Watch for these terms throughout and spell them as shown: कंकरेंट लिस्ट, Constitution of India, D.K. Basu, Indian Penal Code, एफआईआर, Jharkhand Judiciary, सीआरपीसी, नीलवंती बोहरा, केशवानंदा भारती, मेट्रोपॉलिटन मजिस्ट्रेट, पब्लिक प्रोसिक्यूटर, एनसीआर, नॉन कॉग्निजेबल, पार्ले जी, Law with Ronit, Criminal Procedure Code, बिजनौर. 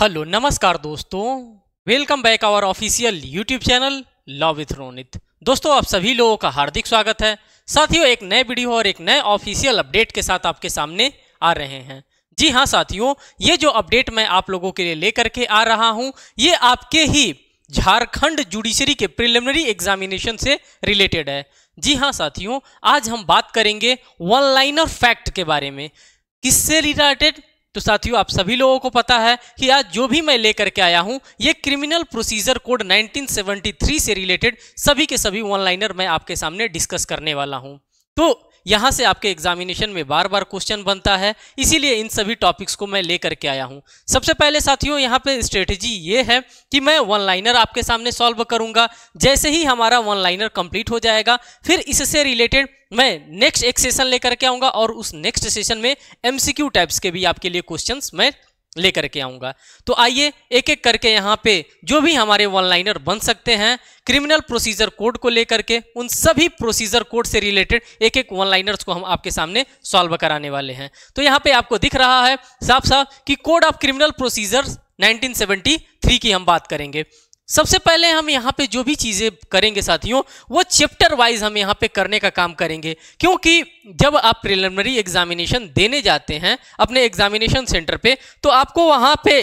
Hello नमस्कार दोस्तों, welcome back our official YouTube channel law with Ronit. दोस्तों आप सभी लोगों का हार्दिक स्वागत है। साथियों एक नए वीडियो और एक नए ऑफिशियल अपडेट के साथ आपके सामने आ रहे हैं। जी हां साथियों, ये जो अपडेट मैं आप लोगों के लिए लेकर के आ रहा हूं ये आपके ही झारखंड जुडिशरी के प्रिलिमिनरी एग्जामिनेशन से रिलेटेड है। जी हाँ साथियों, आज हम बात करेंगे वन लाइनर फैक्ट के बारे में। किससे रिलेटेड? तो साथियों आप सभी लोगों को पता है कि आज जो भी मैं लेकर के आया हूं ये क्रिमिनल प्रोसीजर कोड 1973 से रिलेटेड सभी के सभी वन लाइनर मैं आपके सामने डिस्कस करने वाला हूं। तो यहां से आपके एग्जामिनेशन में बार बार क्वेश्चन बनता है, इसीलिए इन सभी टॉपिक्स को मैं लेकर के आया हूं। सबसे पहले साथियों यहां पे स्ट्रेटेजी ये है कि मैं वन लाइनर आपके सामने सॉल्व करूंगा। जैसे ही हमारा वन लाइनर कंप्लीट हो जाएगा फिर इससे रिलेटेड मैं नेक्स्ट एक सेशन लेकर के आऊंगा और उस नेक्स्ट सेशन में एमसीक्यू टाइप्स के भी आपके लिए क्वेश्चन मैं लेकर के आऊंगा। तो आइए एक एक करके यहाँ पे जो भी हमारे वन लाइनर बन सकते हैं क्रिमिनल प्रोसीजर कोड को लेकर के, उन सभी प्रोसीजर कोड से रिलेटेड एक एक वन लाइनर्स को हम आपके सामने सॉल्व कराने वाले हैं। तो यहाँ पे आपको दिख रहा है साफ साफ कि कोड ऑफ क्रिमिनल प्रोसीजर 1973 की हम बात करेंगे। सबसे पहले हम यहाँ पे जो भी चीज़ें करेंगे साथियों वो चैप्टर वाइज हम यहाँ पे करने का काम करेंगे, क्योंकि जब आप प्रिलिमिनरी एग्जामिनेशन देने जाते हैं अपने एग्जामिनेशन सेंटर पे तो आपको वहाँ पे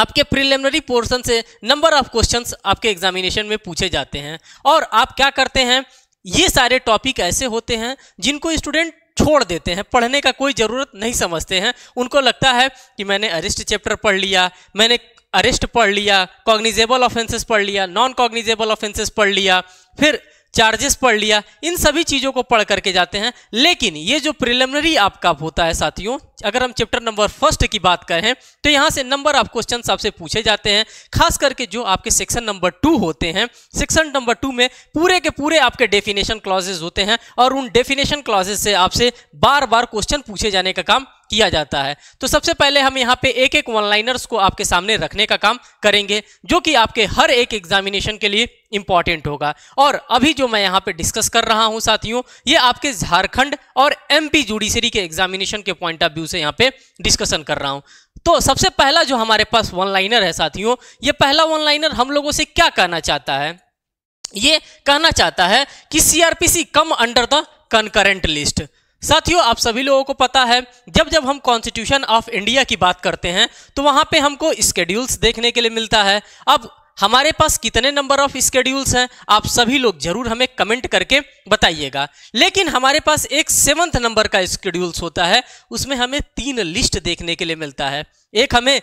आपके प्रिलिमिनरी पोर्शन से नंबर ऑफ क्वेश्चंस आपके एग्जामिनेशन में पूछे जाते हैं। और आप क्या करते हैं, ये सारे टॉपिक ऐसे होते हैं जिनको स्टूडेंट छोड़ देते हैं, पढ़ने का कोई ज़रूरत नहीं समझते हैं। उनको लगता है कि मैंने अरेस्ट चैप्टर पढ़ लिया, मैंने अरेस्ट पढ़ लिया, कॉग्निजेबल ऑफेंसेस पढ़ लिया, नॉन कॉग्निजेबल ऑफेंसेस पढ़ लिया, फिर चार्जेस पढ़ लिया, इन सभी चीज़ों को पढ़ करके जाते हैं। लेकिन ये जो प्रिलिमिनरी आपका होता है साथियों, अगर हम चैप्टर नंबर 1 की बात करें तो यहाँ से नंबर ऑफ क्वेश्चन आपसे पूछे जाते हैं, खास करके जो आपके सेक्शन नंबर 2 होते हैं। सेक्शन नंबर 2 में पूरे के पूरे आपके डेफिनेशन क्लॉजेज होते हैं और उन डेफिनेशन क्लॉजेज से आपसे बार बार क्वेश्चन पूछे जाने का काम किया जाता है। तो सबसे पहले हम यहाँ पे एक एक वन लाइनर्स को आपके सामने रखने का काम करेंगे जो कि आपके हर एक एग्जामिनेशन के लिए इंपॉर्टेंट होगा। और अभी जो मैं यहाँ पे डिस्कस कर रहा हूँ साथियों ये आपके झारखंड और एमपी जुडिशरी के एग्जामिनेशन के पॉइंट ऑफ व्यू से यहाँ पे डिस्कशन कर रहा हूँ। तो सबसे पहला जो हमारे पास वन लाइनर है साथियों, ये पहला वन लाइनर हम लोगों से क्या कहना चाहता है, ये कहना चाहता है कि सीआरपीसी come under the कंकरेंट लिस्ट। साथियों आप सभी लोगों को पता है जब हम कॉन्स्टिट्यूशन ऑफ इंडिया की बात करते हैं तो वहाँ पे हमको स्केड्यूल्स देखने के लिए मिलता है। अब हमारे पास कितने नंबर ऑफ स्केड्यूल्स हैं आप सभी लोग जरूर हमें कमेंट करके बताइएगा। लेकिन हमारे पास एक 7th नंबर का स्केड्यूल्स होता है, उसमें हमें 3 लिस्ट देखने के लिए मिलता है। एक हमें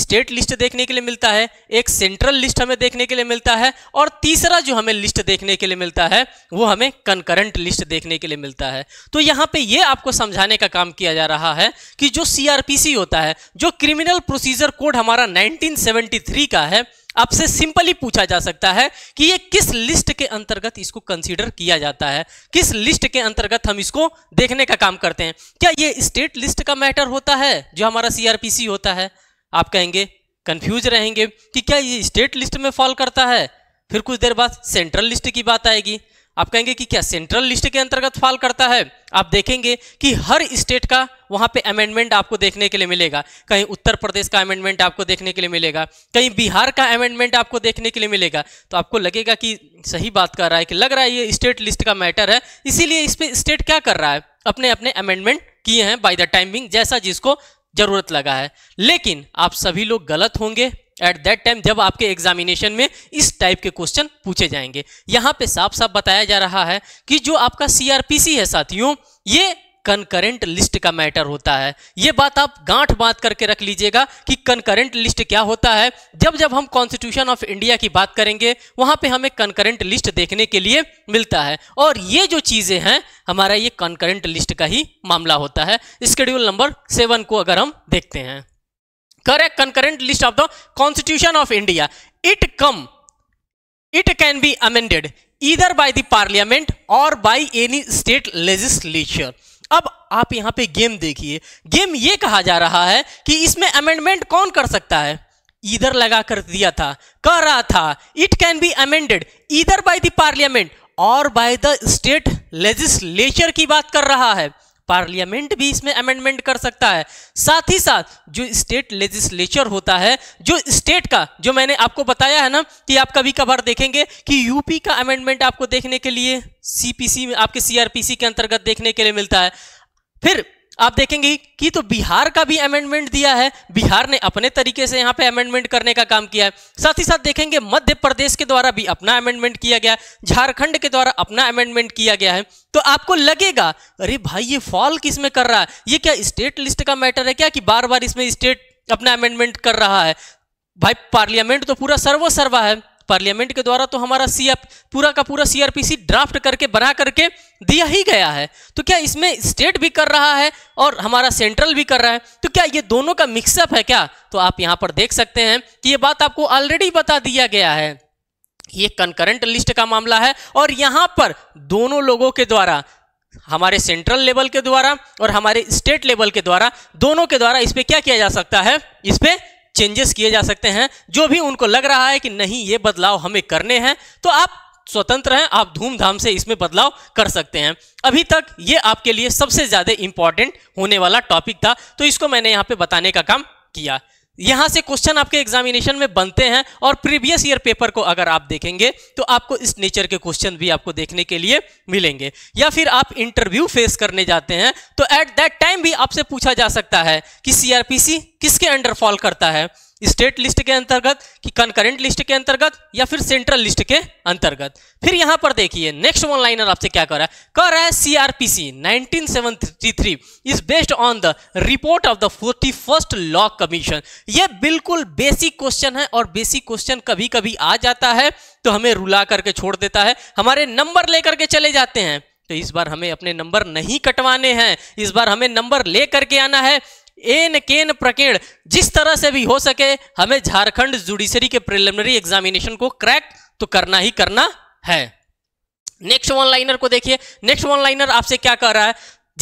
स्टेट लिस्ट देखने के लिए मिलता है, एक सेंट्रल लिस्ट हमें देखने के लिए मिलता है, और तीसरा जो हमें लिस्ट देखने के लिए मिलता है वो हमें कंकरेंट लिस्ट देखने के लिए मिलता है। तो यहाँ पे ये आपको समझाने का काम किया जा रहा है कि जो सीआरपीसी होता है, जो क्रिमिनल प्रोसीजर कोड हमारा 1973 का है, आपसे सिंपली पूछा जा सकता है कि ये किस लिस्ट के अंतर्गत इसको कंसीडर किया जाता है, किस लिस्ट के अंतर्गत हम इसको देखने का काम करते हैं। क्या ये स्टेट लिस्ट का मैटर होता है जो हमारा सीआरपीसी होता है? आप कहेंगे कंफ्यूज रहेंगे कि क्या ये स्टेट लिस्ट में फॉल करता है। फिर कुछ देर बाद सेंट्रल लिस्ट की बात आएगी, आप कहेंगे कि क्या सेंट्रल लिस्ट के अंतर्गत फॉल करता है। आप देखेंगे कि हर स्टेट का वहाँ पे अमेंडमेंट आपको देखने के लिए मिलेगा। कहीं उत्तर प्रदेश का अमेंडमेंट आपको देखने के लिए मिलेगा, कहीं बिहार का अमेंडमेंट आपको देखने के लिए मिलेगा। तो आपको लगेगा कि सही बात कर रहा है, कि लग रहा है ये स्टेट लिस्ट का मैटर है, इसीलिए इस पर स्टेट क्या कर रहा है, अपने अपने अमेंडमेंट किए हैं बाय द टाइमिंग, जैसा जिसको जरूरत लगा है। लेकिन आप सभी लोग गलत होंगे एट दैट टाइम जब आपके एग्जामिनेशन में इस टाइप के क्वेश्चन पूछे जाएंगे। यहाँ पे साफ साफ बताया जा रहा है कि जो आपका सीआरपीसी है साथियों ये कंकरेंट लिस्ट का मैटर होता है। ये बात आप गांठ बांध करके रख लीजिएगा कि कंकरेंट लिस्ट क्या होता है। जब हम कॉन्स्टिट्यूशन ऑफ इंडिया की बात करेंगे वहां पे हमें कंकरेंट लिस्ट देखने के लिए मिलता है, और ये जो चीजें हैं हमारा ये कंकरेंट लिस्ट का ही मामला होता है। शेड्यूल नंबर 7 को अगर हम देखते हैं, correct कंकरेंट लिस्ट of the constitution of India, it can be amended either by the parliament और बाय एनी स्टेट लेजिस्लेचर। अब आप यहां पे गेम देखिए, गेम ये कहा जा रहा है कि इसमें अमेंडमेंट कौन कर सकता है, ईदर लगा कर दिया था, कह रहा था it can be amended either by the parliament और बाय द स्टेट लेजिस्लेचर की बात कर रहा है। पार्लियामेंट भी इसमें अमेंडमेंट कर सकता है। साथ ही साथ जो स्टेट लेजिस्लेचर होता है, जो स्टेट का, जो मैंने आपको बताया है ना कि आप कभी कभार देखेंगे कि यूपी का अमेंडमेंट आपको देखने के लिए सीपीसी में, आपके सीआरपीसी के अंतर्गत देखने के लिए मिलता है। फिर आप देखेंगे कि तो बिहार का भी अमेंडमेंट दिया है, बिहार ने अपने तरीके से यहाँ पे अमेंडमेंट करने का काम किया है। साथ ही साथ देखेंगे मध्य प्रदेश के द्वारा भी अपना अमेंडमेंट किया गया है, झारखंड के द्वारा अपना अमेंडमेंट किया गया है। तो आपको लगेगा अरे भाई ये फॉल किस में कर रहा है, ये क्या स्टेट लिस्ट का मैटर है क्या कि बार बार इसमें स्टेट अपना अमेंडमेंट कर रहा है? भाई पार्लियामेंट तो पूरा सर्वोसर्वा है, पार्लियामेंट के द्वारा तो हमारा पूरा का पूरा सीआरपीसी ड्राफ्ट करके बना करके दिया ही गया है। तो क्या इसमें स्टेट भी कर रहा है और हमारा सेंट्रल भी कर रहा है? तो क्या ये दोनों का मिक्सअप है क्या? तो आप यहां पर देख सकते हैं कि ये बात आपको ऑलरेडी बता दिया गया है। ये कंकरेंट लिस्ट का मामला है और यहां पर दोनों लोगों के द्वारा, हमारे सेंट्रल लेवल के द्वारा और हमारे स्टेट लेवल के द्वारा, दोनों के द्वारा इस पर क्या किया जा सकता है, इस पर चेंजेस किए जा सकते हैं। जो भी उनको लग रहा है कि नहीं ये बदलाव हमें करने हैं, तो आप स्वतंत्र हैं, आप धूमधाम से इसमें बदलाव कर सकते हैं। अभी तक ये आपके लिए सबसे ज्यादा इंपॉर्टेंट होने वाला टॉपिक था, तो इसको मैंने यहाँ पे बताने का काम किया। यहाँ से क्वेश्चन आपके एग्जामिनेशन में बनते हैं और प्रीवियस ईयर पेपर को अगर आप देखेंगे तो आपको इस नेचर के क्वेश्चन भी आपको देखने के लिए मिलेंगे। या फिर आप इंटरव्यू फेस करने जाते हैं तो एट दैट टाइम भी आपसे पूछा जा सकता है कि सीआरपीसी किसके अंडर फॉल करता है, स्टेट लिस्ट के अंतर्गत कि कंकरेंट लिस्ट के अंतर्गत या फिर सेंट्रल लिस्ट के अंतर्गत। फिर यहां पर देखिए नेक्स्ट वन लाइनर आपसे क्या कर रहा है, कह रहा है सीआरपीसी 1973 is based on the report of the 41st law commission. ये बिल्कुल बेसिक क्वेश्चन है और बेसिक क्वेश्चन कभी कभी आ जाता है तो हमें रुला करके छोड़ देता है, हमारे नंबर लेकर के चले जाते हैं। तो इस बार हमें अपने नंबर नहीं कटवाने हैं, इस बार हमें नंबर ले करके आना है एन केन प्रकेण। जिस तरह से भी हो सके हमें झारखंड जुडिशरी के प्रिलिमिनरी एग्जामिनेशन को क्रैक तो करना ही करना है। नेक्स्ट वन लाइनर को देखिए, नेक्स्ट वन लाइनर आपसे क्या कह रहा है,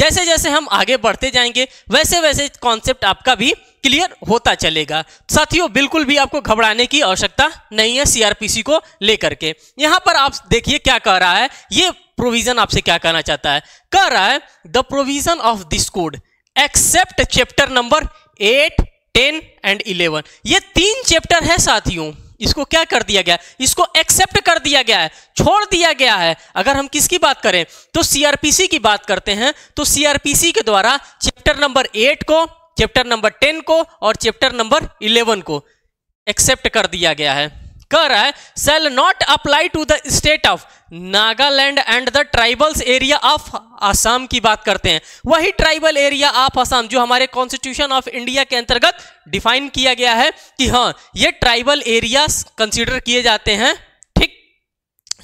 जैसे जैसे हम आगे बढ़ते जाएंगे वैसे वैसे कॉन्सेप्ट आपका भी क्लियर होता चलेगा। साथियों बिल्कुल भी आपको घबराने की आवश्यकता नहीं है सीआरपीसी को लेकर के। यहां पर आप देखिए क्या कह रहा है, ये प्रोविजन आपसे क्या कहना चाहता है, कह रहा है the provision of this code except chapter number 8, 10 and 11। ये तीन चैप्टर है साथियों, इसको क्या कर दिया गया, इसको एक्सेप्ट कर दिया गया है, छोड़ दिया गया है। अगर हम किसकी बात करें तो सीआरपीसी की बात करते हैं, तो सीआरपीसी के द्वारा चैप्टर नंबर 8 को, चैप्टर नंबर 10 को और चैप्टर नंबर 11 को एक्सेप्ट कर दिया गया है। कह रहा है shall not apply to the state of Nagaland and the tribals area of Assam. की बात करते हैं, वही ट्राइबल एरिया ऑफ आसाम जो हमारे कॉन्स्टिट्यूशन ऑफ इंडिया के अंतर्गत डिफाइन किया गया है कि हाँ ये ट्राइबल एरिया कंसीडर किए जाते हैं, ठीक।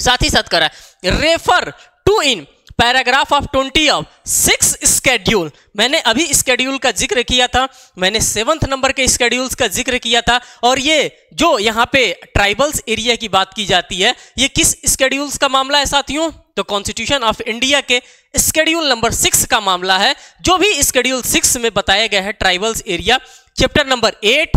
साथ ही साथ कह रहा है refer to in paragraph of 20 of 6 schedule. मैंने अभी स्केड्यूल का जिक्र किया था, मैंने 7th नंबर के स्केड्यूल्स का जिक्र किया था। और ये जो यहाँ पे ट्राइबल्स एरिया की बात की जाती है ये किस स्केड्यूल्स का मामला है साथियों, तो कॉन्स्टिट्यूशन ऑफ इंडिया के स्केड्यूल नंबर 6 का मामला है। जो भी स्केड्यूल 6 में बताया गया है tribals area, chapter number 8,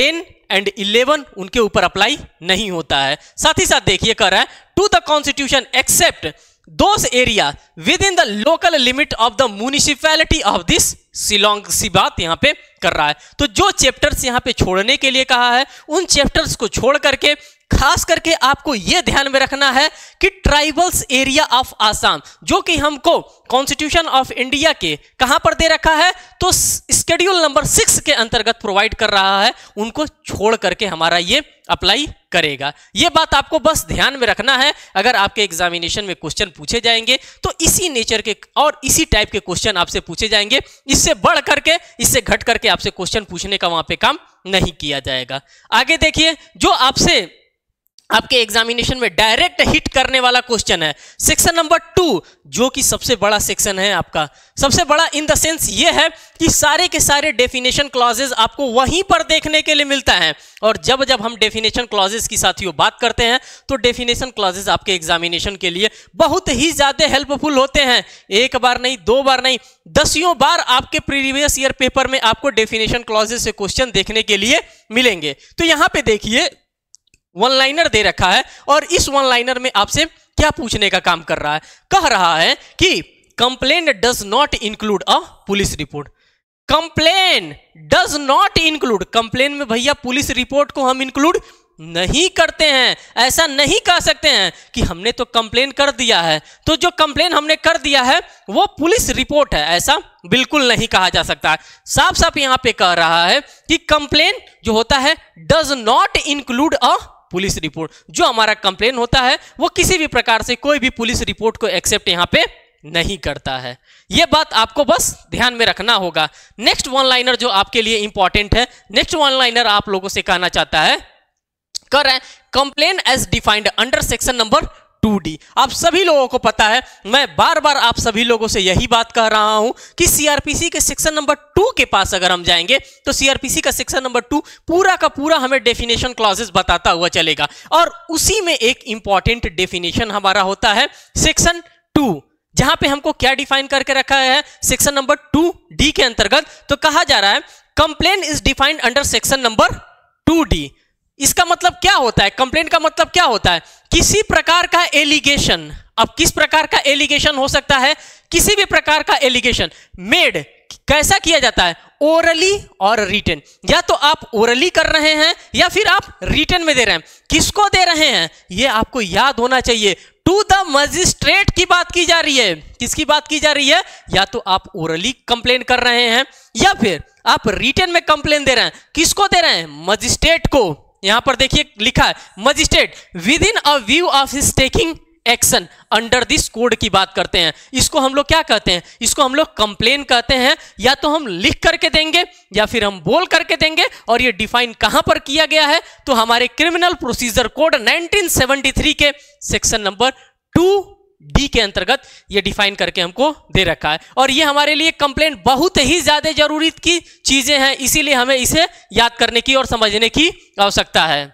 10 and 11 उनके ऊपर अप्लाई नहीं होता है। साथ ही साथ देखिए कह रहा है to the constitution except those area within the local limit of the municipality of this Shillong. सी बात यहाँ पे कर रहा है, तो जो चैप्टर्स यहाँ पे छोड़ने के लिए कहा है उन चैप्टर्स को छोड़ करके खास करके आपको यह ध्यान में रखना है कि ट्राइबल्स एरिया ऑफ आसाम जो कि हमको कॉन्स्टिट्यूशन ऑफ इंडिया के कहां पर दे रखा है, तो स्केड्यूल नंबर 6 के अंतर्गत प्रोवाइड कर रहा है, उनको छोड़ करके हमारा ये अप्लाई करेगा। ये बात आपको बस ध्यान में रखना है। अगर आपके एग्जामिनेशन में क्वेश्चन पूछे जाएंगे तो इसी नेचर के और इसी टाइप के क्वेश्चन आपसे पूछे जाएंगे, इससे बढ़ करके इससे घट करके आपसे क्वेश्चन पूछने का वहां पे काम नहीं किया जाएगा। आगे देखिए जो आपसे आपके एग्जामिनेशन में डायरेक्ट हिट करने वाला क्वेश्चन है सेक्शन नंबर 2, जो कि सबसे बड़ा सेक्शन है आपका, सबसे बड़ा इन द सेंस ये है कि सारे के सारे डेफिनेशन क्लॉजेस आपको वहीं पर देखने के लिए मिलता है। और जब जब हम डेफिनेशन क्लॉजेस की साथियों बात करते हैं तो डेफिनेशन क्लॉजेस आपके एग्जामिनेशन के लिए बहुत ही ज्यादा हेल्पफुल होते हैं। एक बार नहीं, दो बार नहीं, दसियों बार आपके प्रीवियस ईयर पेपर में आपको डेफिनेशन क्लॉजेस से क्वेश्चन देखने के लिए मिलेंगे। तो यहाँ पे देखिए वन लाइनर दे रखा है और इस वन लाइनर में आपसे क्या पूछने का काम कर रहा है, कह रहा है कि complaint does not include a police report. Complaint does not include, complaint में भैया पुलिस रिपोर्ट को हम इंक्लूड नहीं करते हैं। ऐसा नहीं कह सकते हैं कि हमने तो कंप्लेन कर दिया है, तो जो कंप्लेन हमने कर दिया है वो पुलिस रिपोर्ट है, ऐसा बिल्कुल नहीं कहा जा सकता है। साफ साफ यहां पे कह रहा है कि कंप्लेन जो होता है does not include a police report. जो हमारा कंप्लेन होता है वो किसी भी प्रकार से कोई भी पुलिस रिपोर्ट को एक्सेप्ट यहां पे नहीं करता है। यह बात आपको बस ध्यान में रखना होगा। नेक्स्ट वन लाइनर जो आपके लिए इंपॉर्टेंट है, नेक्स्ट वन लाइनर आप लोगों से कहना चाहता है, कह रहे हैं complain as defined under section number 2D। आप सभी लोगों को पता है, मैं बार बार आप सभी लोगों से यही बात कह रहा हूं कि सीआरपीसी के सेक्शन नंबर 2 के पास अगर हम जाएंगे तो सीआरपीसी का सेक्शन नंबर 2 पूरा का पूरा हमें डेफिनेशन क्लॉजेस बताता हुआ चलेगा, और उसी में एक इंपॉर्टेंट डेफिनेशन हमारा होता है सेक्शन 2, जहां पे हमको क्या डिफाइन करके रखा है सेक्शन नंबर 2D के अंतर्गत। तो कहा जा रहा है complain is defined under section number 2D। इसका मतलब क्या होता है, कंप्लेंट का मतलब क्या होता है, किसी प्रकार का एलिगेशन। अब किस प्रकार का एलिगेशन हो सकता है, किसी भी प्रकार का एलिगेशन मेड। कैसा किया जाता है, ओरली और रिटन। या तो आप ओरली कर रहे हैं या फिर आप रिटन में दे रहे हैं। किसको दे रहे हैं ये आपको याद होना चाहिए, टू द मजिस्ट्रेट की बात की जा रही है। किसकी बात की जा रही है, या तो आप ओरली कंप्लेन कर रहे हैं या फिर आप रिटन में कंप्लेन दे रहे हैं। किसको दे रहे हैं, मजिस्ट्रेट को। यहां पर देखिए लिखा है magistrate with in a view of his taking action under this code की बात करते हैं। इसको हम लोग क्या कहते हैं, इसको हम लोग कंप्लेन कहते हैं। या तो हम लिख करके देंगे या फिर हम बोल करके देंगे। और ये डिफाइन कहां पर किया गया है, तो हमारे क्रिमिनल प्रोसीजर कोड 1973 के सेक्शन नंबर 2D के अंतर्गत ये डिफाइन करके हमको दे रखा है। और ये हमारे लिए कंप्लेंट बहुत ही ज्यादा जरूरी की चीजें हैं, इसीलिए हमें इसे याद करने की और समझने की आवश्यकता है।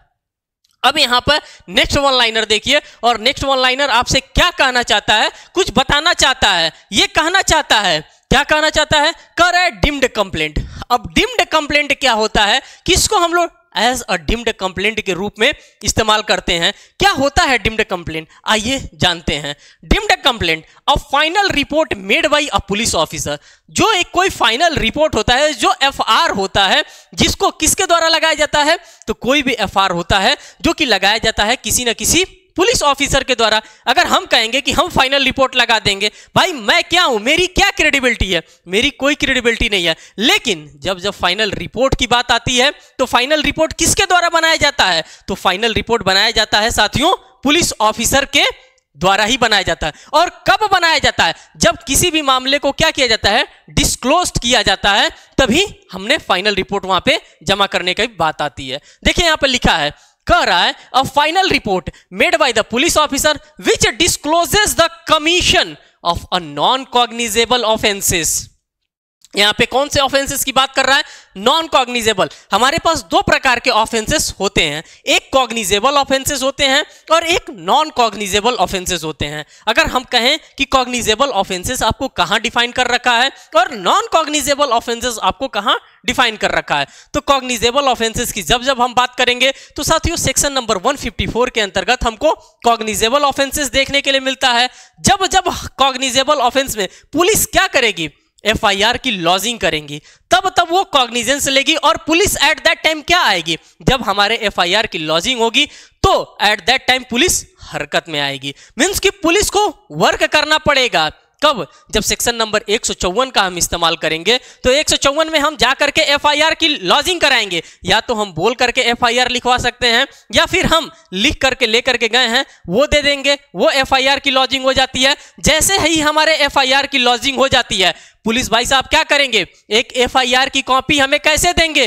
अब यहां पर नेक्स्ट वन लाइनर देखिए, और नेक्स्ट वन लाइनर आपसे क्या कहना चाहता है, कुछ बताना चाहता है। ये कहना चाहता है, क्या कहना चाहता है, कर ए डिम्ड कंप्लेंट। अब डिम्ड कंप्लेंट क्या होता है, किसको हम लोग एज अ डिम्ड कंप्लेंट के रूप में इस्तेमाल करते हैं। क्या होता है डिम्ड कंप्लेंट, आइए जानते हैं। Deemed complaint a final report made by a police officer. जो एक कोई फाइनल रिपोर्ट होता है, जो एफआर होता है, जिसको किसके द्वारा लगाया जाता है, तो कोई भी एफआर होता है जो कि लगाया जाता है किसी ना किसी पुलिस ऑफिसर के द्वारा। अगर हम कहेंगे कि हम फाइनल रिपोर्ट लगा देंगे, भाई मैं क्या हूं, मेरी क्या क्रेडिबिलिटी है, मेरी कोई क्रेडिबिलिटी नहीं है। लेकिन जब जब फाइनल रिपोर्ट की बात आती है तो फाइनल रिपोर्ट किसके द्वारा बनाया जाता है, तो फाइनल रिपोर्ट बनाया जाता है साथियों पुलिस ऑफिसर के द्वारा ही बनाया जाता है। और कब बनाया जाता है, जब किसी भी मामले को क्या किया जाता है, डिस्क्लोज किया जाता है, तभी हमने फाइनल रिपोर्ट वहां पे जमा करने की बात आती है। देखिए यहां पर लिखा है, कह रहा है a final report made by the police officer which discloses the commission of a नॉन कॉग्निजेबल offences. यहां पे कौन से ऑफेंसेस की बात कर रहा है, नॉन कॉग्निजेबल। हमारे पास दो प्रकार के ऑफेंसेस होते हैं, एक कॉग्निजेबल ऑफेंसेस होते हैं और एक नॉन कॉग्निजेबल ऑफेंसेस होते हैं। अगर हम कहें कि कॉग्निजेबल ऑफेंसेस आपको कहां डिफाइन कर रखा है और नॉन कॉग्निजेबल ऑफेंसेस आपको कहां डिफाइन कर रखा है, तो कॉग्निजेबल ऑफेंसेस की जब जब हम बात करेंगे तो साथियों सेक्शन नंबर 154 के अंतर्गत हमको कॉग्निजेबल ऑफेंसेस देखने के लिए मिलता है। जब जब कॉग्निजेबल ऑफेंस में पुलिस क्या करेगी, एफआईआर की लॉजिंग करेंगी, तब तब वो कॉग्निजेंस लेगी। और पुलिस एट दैट टाइम क्या आएगी, जब हमारे एफआईआर की लॉजिंग होगी तो एट दैट टाइम पुलिस हरकत में आएगी। मींस कि पुलिस को वर्क करना पड़ेगा, कब, जब सेक्शन नंबर 154 का हम इस्तेमाल करेंगे तो 154 में हम जा करके एफआईआर की लॉजिंग कराएंगे। या तो हम बोल करके एफआईआर लिखवा सकते हैं या फिर हम लिख करके लेकर के गए हैं वो दे देंगे, वो एफआईआर की लॉजिंग हो जाती है। जैसे ही हमारे एफआईआर की लॉजिंग हो जाती है, पुलिस भाई साहब क्या करेंगे, एक एफआईआर की कॉपी हमें कैसे देंगे,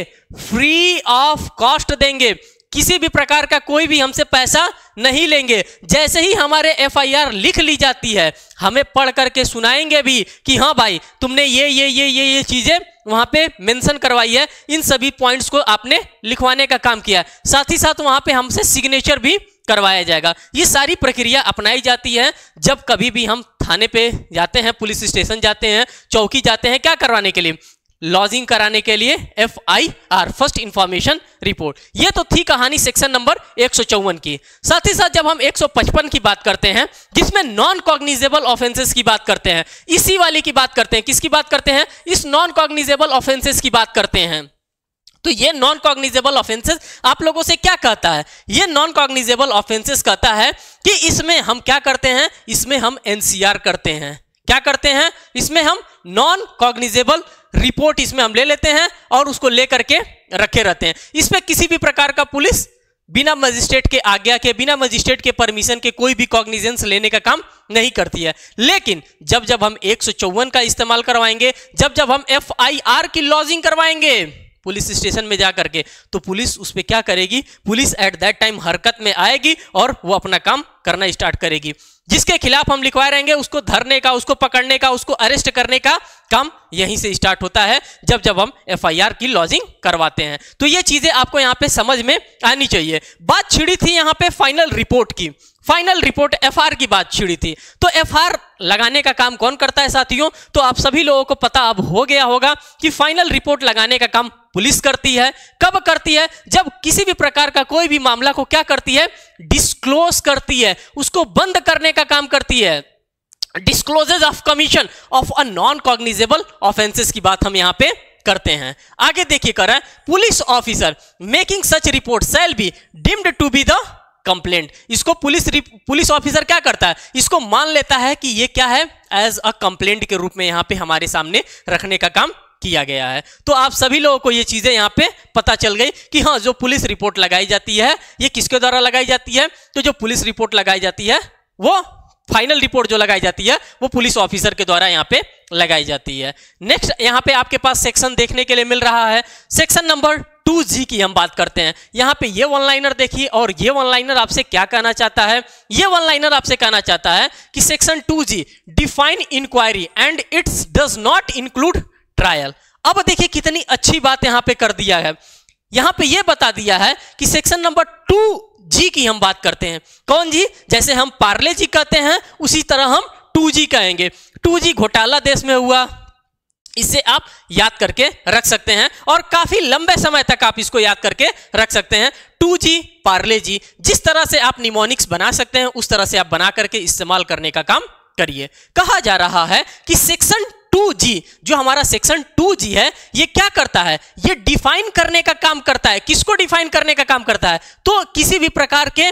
फ्री ऑफ कॉस्ट देंगे। किसी भी प्रकार का कोई भी हमसे पैसा नहीं लेंगे। जैसे ही हमारे एफआईआर लिख ली जाती है, हमें पढ़ करके सुनाएंगे भी कि हाँ भाई तुमने ये चीजें वहां पे मेंशन करवाई है, इन सभी पॉइंट्स को आपने लिखवाने का काम किया। साथ ही साथ वहां पे हमसे सिग्नेचर भी करवाया जाएगा। ये सारी प्रक्रिया अपनाई जाती है जब कभी भी हम थाने पे जाते हैं, पुलिस स्टेशन जाते हैं, चौकी जाते हैं क्या करवाने के लिए, लॉजिंग कराने के लिए FIR फर्स्ट इंफॉर्मेशन रिपोर्ट। ये तो थी कहानी सेक्शन नंबर 154 की। साथ ही साथ जब हम 155 की बात करते हैं जिसमें नॉन कॉग्निजेबल ऑफेंसेस की बात करते हैं, इसी वाली की बात करते हैं, किसकी बात करते हैं, इस नॉन कॉग्निजेबल ऑफेंसेस की बात करते हैं। तो ये नॉन कॉग्निजेबल ऑफेंसेस आप लोगों से क्या कहता है, ये नॉन कॉग्निजेबल ऑफेंसेस कहता है कि इसमें हम क्या करते हैं, इसमें हम NCR करते हैं, क्या करते हैं, इसमें हम नॉन कॉग्निजेबल रिपोर्ट इसमें हम ले लेते हैं और उसको लेकर के रखे रहते हैं। इसमें किसी भी प्रकार का पुलिस बिना मजिस्ट्रेट के आज्ञा के, बिना मजिस्ट्रेट के परमिशन के कोई भी कॉग्निजेंस लेने का काम नहीं करती है। लेकिन जब जब हम 154 का इस्तेमाल करवाएंगे, जब जब हम FIR की लॉजिंग करवाएंगे पुलिस स्टेशन में जाकर के, तो पुलिस उस पर क्या करेगी, पुलिस एट दैट टाइम हरकत में आएगी और वो अपना काम करना स्टार्ट करेगी। जिसके खिलाफ हम लिखवाए रहेंगे उसको धरने का, उसको पकड़ने का, उसको अरेस्ट करने का काम यहीं से स्टार्ट होता है जब जब हम FIR की लॉजिंग करवाते हैं। तो ये चीजें आपको यहाँ पे समझ में आनी चाहिए। बात छिड़ी थी यहाँ पे फाइनल रिपोर्ट की, फाइनल रिपोर्ट FR की बात छिड़ी थी। तो FR लगाने का काम कौन करता है साथियों, तो आप सभी लोगों को पता अब हो गया होगा कि फाइनल रिपोर्ट लगाने का काम पुलिस करती है। कब करती है, जब किसी भी प्रकार का कोई भी मामला को क्या करती है, डिस्क्लोज करती है, उसको बंद करने का काम करती है। Discloses of commission of a नॉन कॉग्निजेबल offences की बात हम यहां पे करते हैं। आगे देखिए कर रहा है, police officer making such report shall be deemed to be the complaint. इसको पुलिस ऑफिसर क्या करता है, इसको मान लेता है कि ये क्या है, एज अ कंप्लेंट के रूप में यहां पे हमारे सामने रखने का काम किया गया है। तो आप सभी लोगों को ये चीजें यहां पे पता चल गई कि हाँ, जो पुलिस रिपोर्ट लगाई जाती है ये किसके द्वारा लगाई जाती है, तो जो पुलिस रिपोर्ट लगाई जाती है वो फाइनल रिपोर्ट जो लगाई जाती है वो पुलिस ऑफिसर के द्वारा यहाँ पे लगाई जाती है। नेक्स्ट यहाँ पे आपके पास सेक्शन देखने के लिए मिल रहा है सेक्शन नंबर 2G की हम बात करते हैं। यहाँ पे ये वन लाइनर देखिए, और ये वन लाइनर आपसे क्या कहना चाहता है, ये वन लाइनर आपसे कहना चाहता है कि section 2G define inquiry and its does not include trial. अब देखिए कितनी अच्छी बात यहाँ पे कर दिया है, यहाँ पे ये बता दिया है कि सेक्शन नंबर 2G की हम बात करते हैं। कौन जी, जैसे हम पार्ले जी कहते हैं उसी तरह हम 2G कहेंगे। 2G घोटाला देश में हुआ, इसे आप याद करके रख सकते हैं और काफी लंबे समय तक आप इसको याद करके रख सकते हैं। 2G पार्ले जी, जिस तरह से आप निमोनिक्स बना सकते हैं उस तरह से आप बना करके इस्तेमाल करने का काम करिए। कहा जा रहा है कि सेक्शन 2G जो हमारा सेक्शन 2G है ये क्या करता है, ये डिफाइन करने का काम करता है। किसको डिफाइन करने का काम करता है, तो किसी भी प्रकार के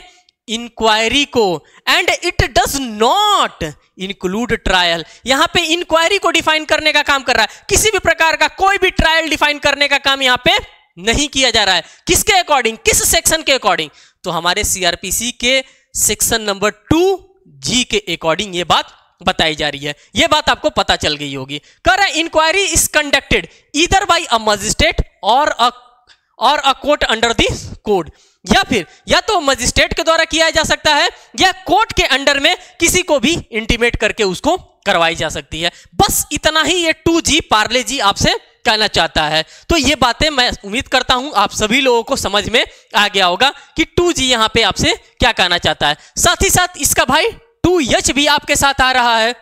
इंक्वायरी को, and it does not include trial. यहां पे इंक्वायरी को डिफाइन करने का काम कर रहा है, किसी भी प्रकार का कोई भी ट्रायल डिफाइन करने का काम यहां पे नहीं किया जा रहा है। किसके अकॉर्डिंग, किस सेक्शन के अकॉर्डिंग, तो हमारे CRPC के सेक्शन नंबर 2G के अकॉर्डिंग ये बात बताई जा रही है। यह बात आपको पता चल गई होगी। कह रहा है inquiry is conducted either by a magistrate और a court under this code, या फिर या तो मजिस्ट्रेट के द्वारा किया जा सकता है या कोर्ट के अंडर में किसी को भी इंटीमेट करके उसको करवाई जा सकती है। बस इतना ही ये 2G पार्ले जी आपसे कहना चाहता है। तो ये बातें मैं उम्मीद करता हूं आप सभी लोगों को समझ में आ गया होगा कि 2G यहां पे आपसे क्या कहना चाहता है। साथ ही साथ इसका भाई 2H भी आपके साथ आ रहा है,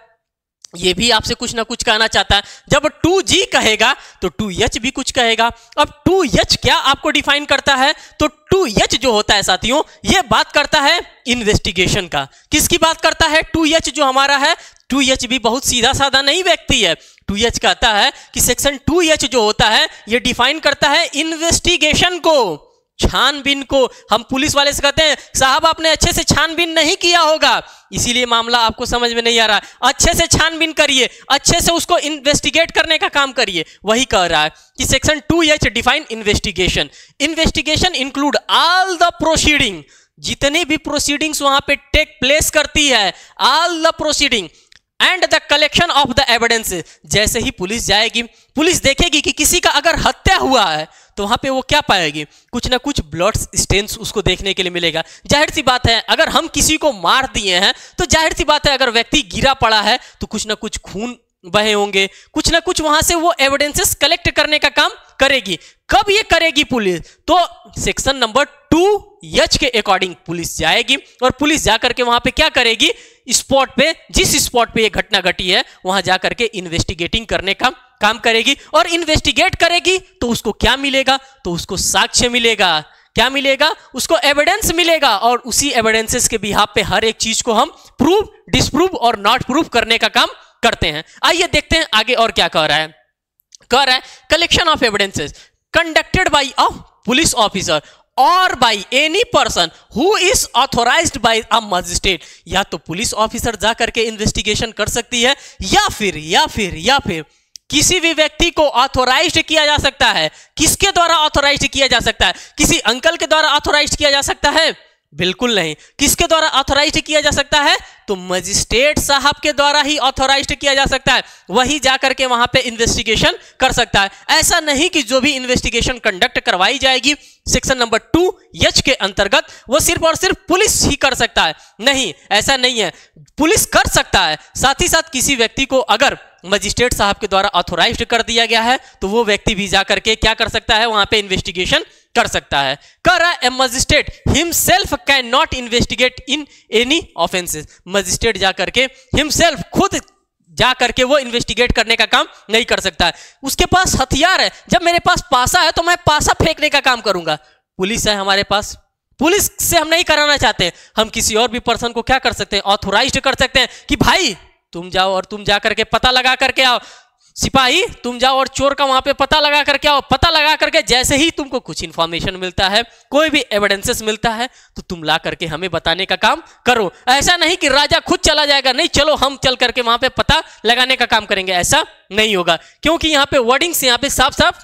ये भी आपसे कुछ ना कुछ कहना चाहता है। जब 2G कहेगा तो 2H भी कुछ कहेगा। अब 2H क्या आपको डिफाइन करता है, तो 2H जो होता है साथियों ये बात करता है इन्वेस्टिगेशन का। किसकी बात करता है, 2H जो हमारा है, 2H भी बहुत सीधा साधा नहीं व्यक्ति है। 2H कहता है कि सेक्शन 2H जो होता है ये डिफाइन करता है इन्वेस्टिगेशन को, छानबीन को। हम पुलिस वाले से कहते हैं साहब आपने अच्छे से छानबीन नहीं किया होगा, इसीलिए मामला आपको समझ में नहीं आ रहा है। अच्छे से छानबीन करिए, अच्छे से उसको इन्वेस्टिगेट करने का काम करिए। वही कह रहा है कि section 2H define investigation, investigation include all the proceeding, जितने भी प्रोसीडिंग्स वहां पे टेक प्लेस करती है, all the proceeding and the collection of the evidence. जैसे ही पुलिस जाएगी, पुलिस देखेगी कि किसी का अगर हत्या हुआ है तो वहां पे वो क्या पाएगी, कुछ ना कुछ ब्लड स्टेन्स उसको देखने के लिए मिलेगा। जाहिर सी बात है अगर हम किसी को मार दिए हैं तो जाहिर सी बात है अगर व्यक्ति गिरा पड़ा है तो कुछ ना कुछ खून बहे होंगे, कुछ ना कुछ वहां से वो एविडेंसेस कलेक्ट करने का काम करेगी। कब ये करेगी पुलिस, तो सेक्शन नंबर 2H के अकॉर्डिंग पुलिस जाएगी और पुलिस जाकर के वहां पे क्या करेगी, स्पॉट पे, जिस स्पॉट पे ये घटना घटी है वहां जाकर के इन्वेस्टिगेटिंग करने का काम करेगी और इन्वेस्टिगेट करेगी तो उसको क्या मिलेगा, तो उसको साक्ष्य मिलेगा। क्या मिलेगा? उसको एविडेंस मिलेगा और उसी एविडेंसेस के बिहाफ पे हर एक चीज को हम प्रूव, डिसप्रूव और नॉट प्रूव करने का काम करते हैं। आइए देखते हैं आगे और क्या कह रहा है। कह रहा है collection of evidences conducted by a police officer और by any person who is authorised by a magistrate. या तो पुलिस ऑफिसर जा करके इन्वेस्टिगेशन कर सकती है या फिर किसी भी व्यक्ति को ऑथोराइज्ड किया जा सकता है। किसके द्वारा ऑथोराइज्ड किया जा सकता है? किसी अंकल के द्वारा ऑथोराइज्ड किया जा सकता है? बिल्कुल नहीं। किसके द्वारा ऑथोराइज्ड किया जा सकता है? तो मजिस्ट्रेट साहब के द्वारा ही ऑथोराइज्ड किया जा सकता है, वही जाकर के वहां पे इन्वेस्टिगेशन कर सकता है। ऐसा नहीं कि जो भी इन्वेस्टिगेशन कंडक्ट करवाई जाएगी सेक्शन नंबर 2H के अंतर्गत वो सिर्फ और सिर्फ पुलिस ही कर सकता है, नहीं, ऐसा नहीं है। पुलिस कर सकता है, साथ ही साथ किसी व्यक्ति को अगर मजिस्ट्रेट साहब के द्वारा ऑथोराइज्ड कर दिया गया है तो वो व्यक्ति भी जाकर के क्या कर सकता है, वहां पे इन्वेस्टिगेशन कर सकता है। कह रहा है magistrate himself can not investigate in any offences. Magistrate जाकर के हिमसेल्फ, खुद जा करके वो इन्वेस्टिगेट करने का काम नहीं कर सकता है। उसके पास हथियार है, जब मेरे पास पासा है तो मैं पासा फेंकने का काम करूंगा। पुलिस है हमारे पास, पुलिस से हम नहीं कराना चाहते, हम किसी और भी पर्सन को क्या कर सकते हैं, ऑथोराइज्ड कर सकते हैं कि भाई तुम जाओ और तुम जा करके पता लगा करके आओ। सिपाही तुम जाओ और चोर का वहां पे पता लगा करके आओ। पता लगा करके जैसे ही तुमको कुछ इंफॉर्मेशन मिलता है, कोई भी एविडेंसेस मिलता है तो तुम ला करके हमें बताने का काम करो। ऐसा नहीं कि राजा खुद चला जाएगा, नहीं चलो हम चल करके वहां पे पता लगाने का काम करेंगे, ऐसा नहीं होगा। क्योंकि यहाँ पे वर्डिंग्स यहाँ पे साफ साफ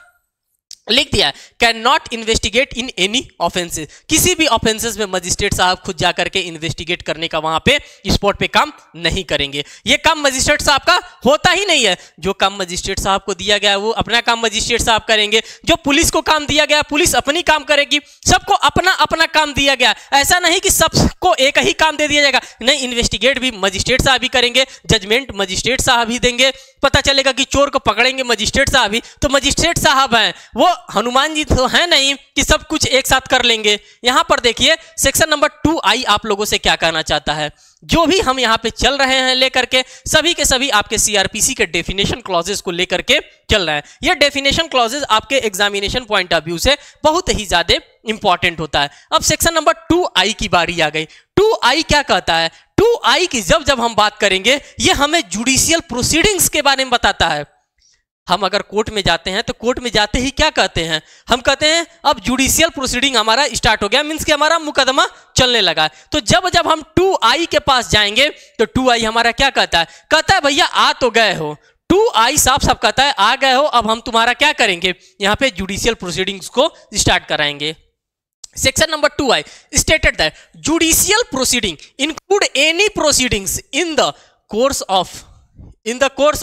लिख दिया है, can not investigate in any offences. किसी भी ऑफेंसेस में मजिस्ट्रेट साहब खुद जाकर के इन्वेस्टिगेट करने का वहां पे स्पॉट पे काम नहीं करेंगे। ये काम मजिस्ट्रेट साहब का होता ही नहीं है। जो काम मजिस्ट्रेट साहब को दिया गया है वो अपना काम मजिस्ट्रेट साहब करेंगे, जो पुलिस को काम दिया गया पुलिस अपनी काम करेगी। सबको अपना अपना काम दिया गया, ऐसा नहीं कि सबको एक ही काम दे दिया जाएगा, नहीं। इन्वेस्टिगेट भी मजिस्ट्रेट साहब ही करेंगे, जजमेंट मजिस्ट्रेट साहब ही देंगे। पता चलेगा कि चोर को पकड़ेंगे मजिस्ट्रेट साहब ही, तो मजिस्ट्रेट साहब हैं, वो हनुमान जी तो है नहीं कि सब कुछ एक साथ कर लेंगे। यहां पर देखिए सेक्शन नंबर 2I आप लोगों से क्या कहना चाहता है, जो भी हम यहां पे चल रहे हैं लेकर के सभी के सभी आपके सीआरपीसी के डेफिनेशन क्लॉजेस को लेकर के चल रहे हैं। ये डेफिनेशन क्लॉजेस आपके एग्जामिनेशन पॉइंट ऑफ व्यू से बहुत ही ज्यादा इंपॉर्टेंट होता है। अब सेक्शन नंबर 2I की बारी आ गई। 2I क्या कहता है? 2I की जब हम बात करेंगे, ये हमें जुडिशियल प्रोसीडिंग्स के बारे में बताता है। हम अगर कोर्ट में जाते हैं तो कोर्ट में जाते ही क्या कहते हैं, हम कहते हैं अब जुडिशियल प्रोसीडिंग हमारा स्टार्ट हो गया, मींस कि हमारा मुकदमा चलने लगा है। तो जब हम 2I के पास जाएंगे तो 2I हमारा क्या कहता है, कहता है भैया आ तो गए हो। 2I साफ साफ कहता है आ गए हो, अब हम तुम्हारा क्या करेंगे, यहाँ पे जुडिशियल प्रोसीडिंग्स को स्टार्ट कराएंगे। Section number 2I stated that judicial proceeding include any proceedings in the course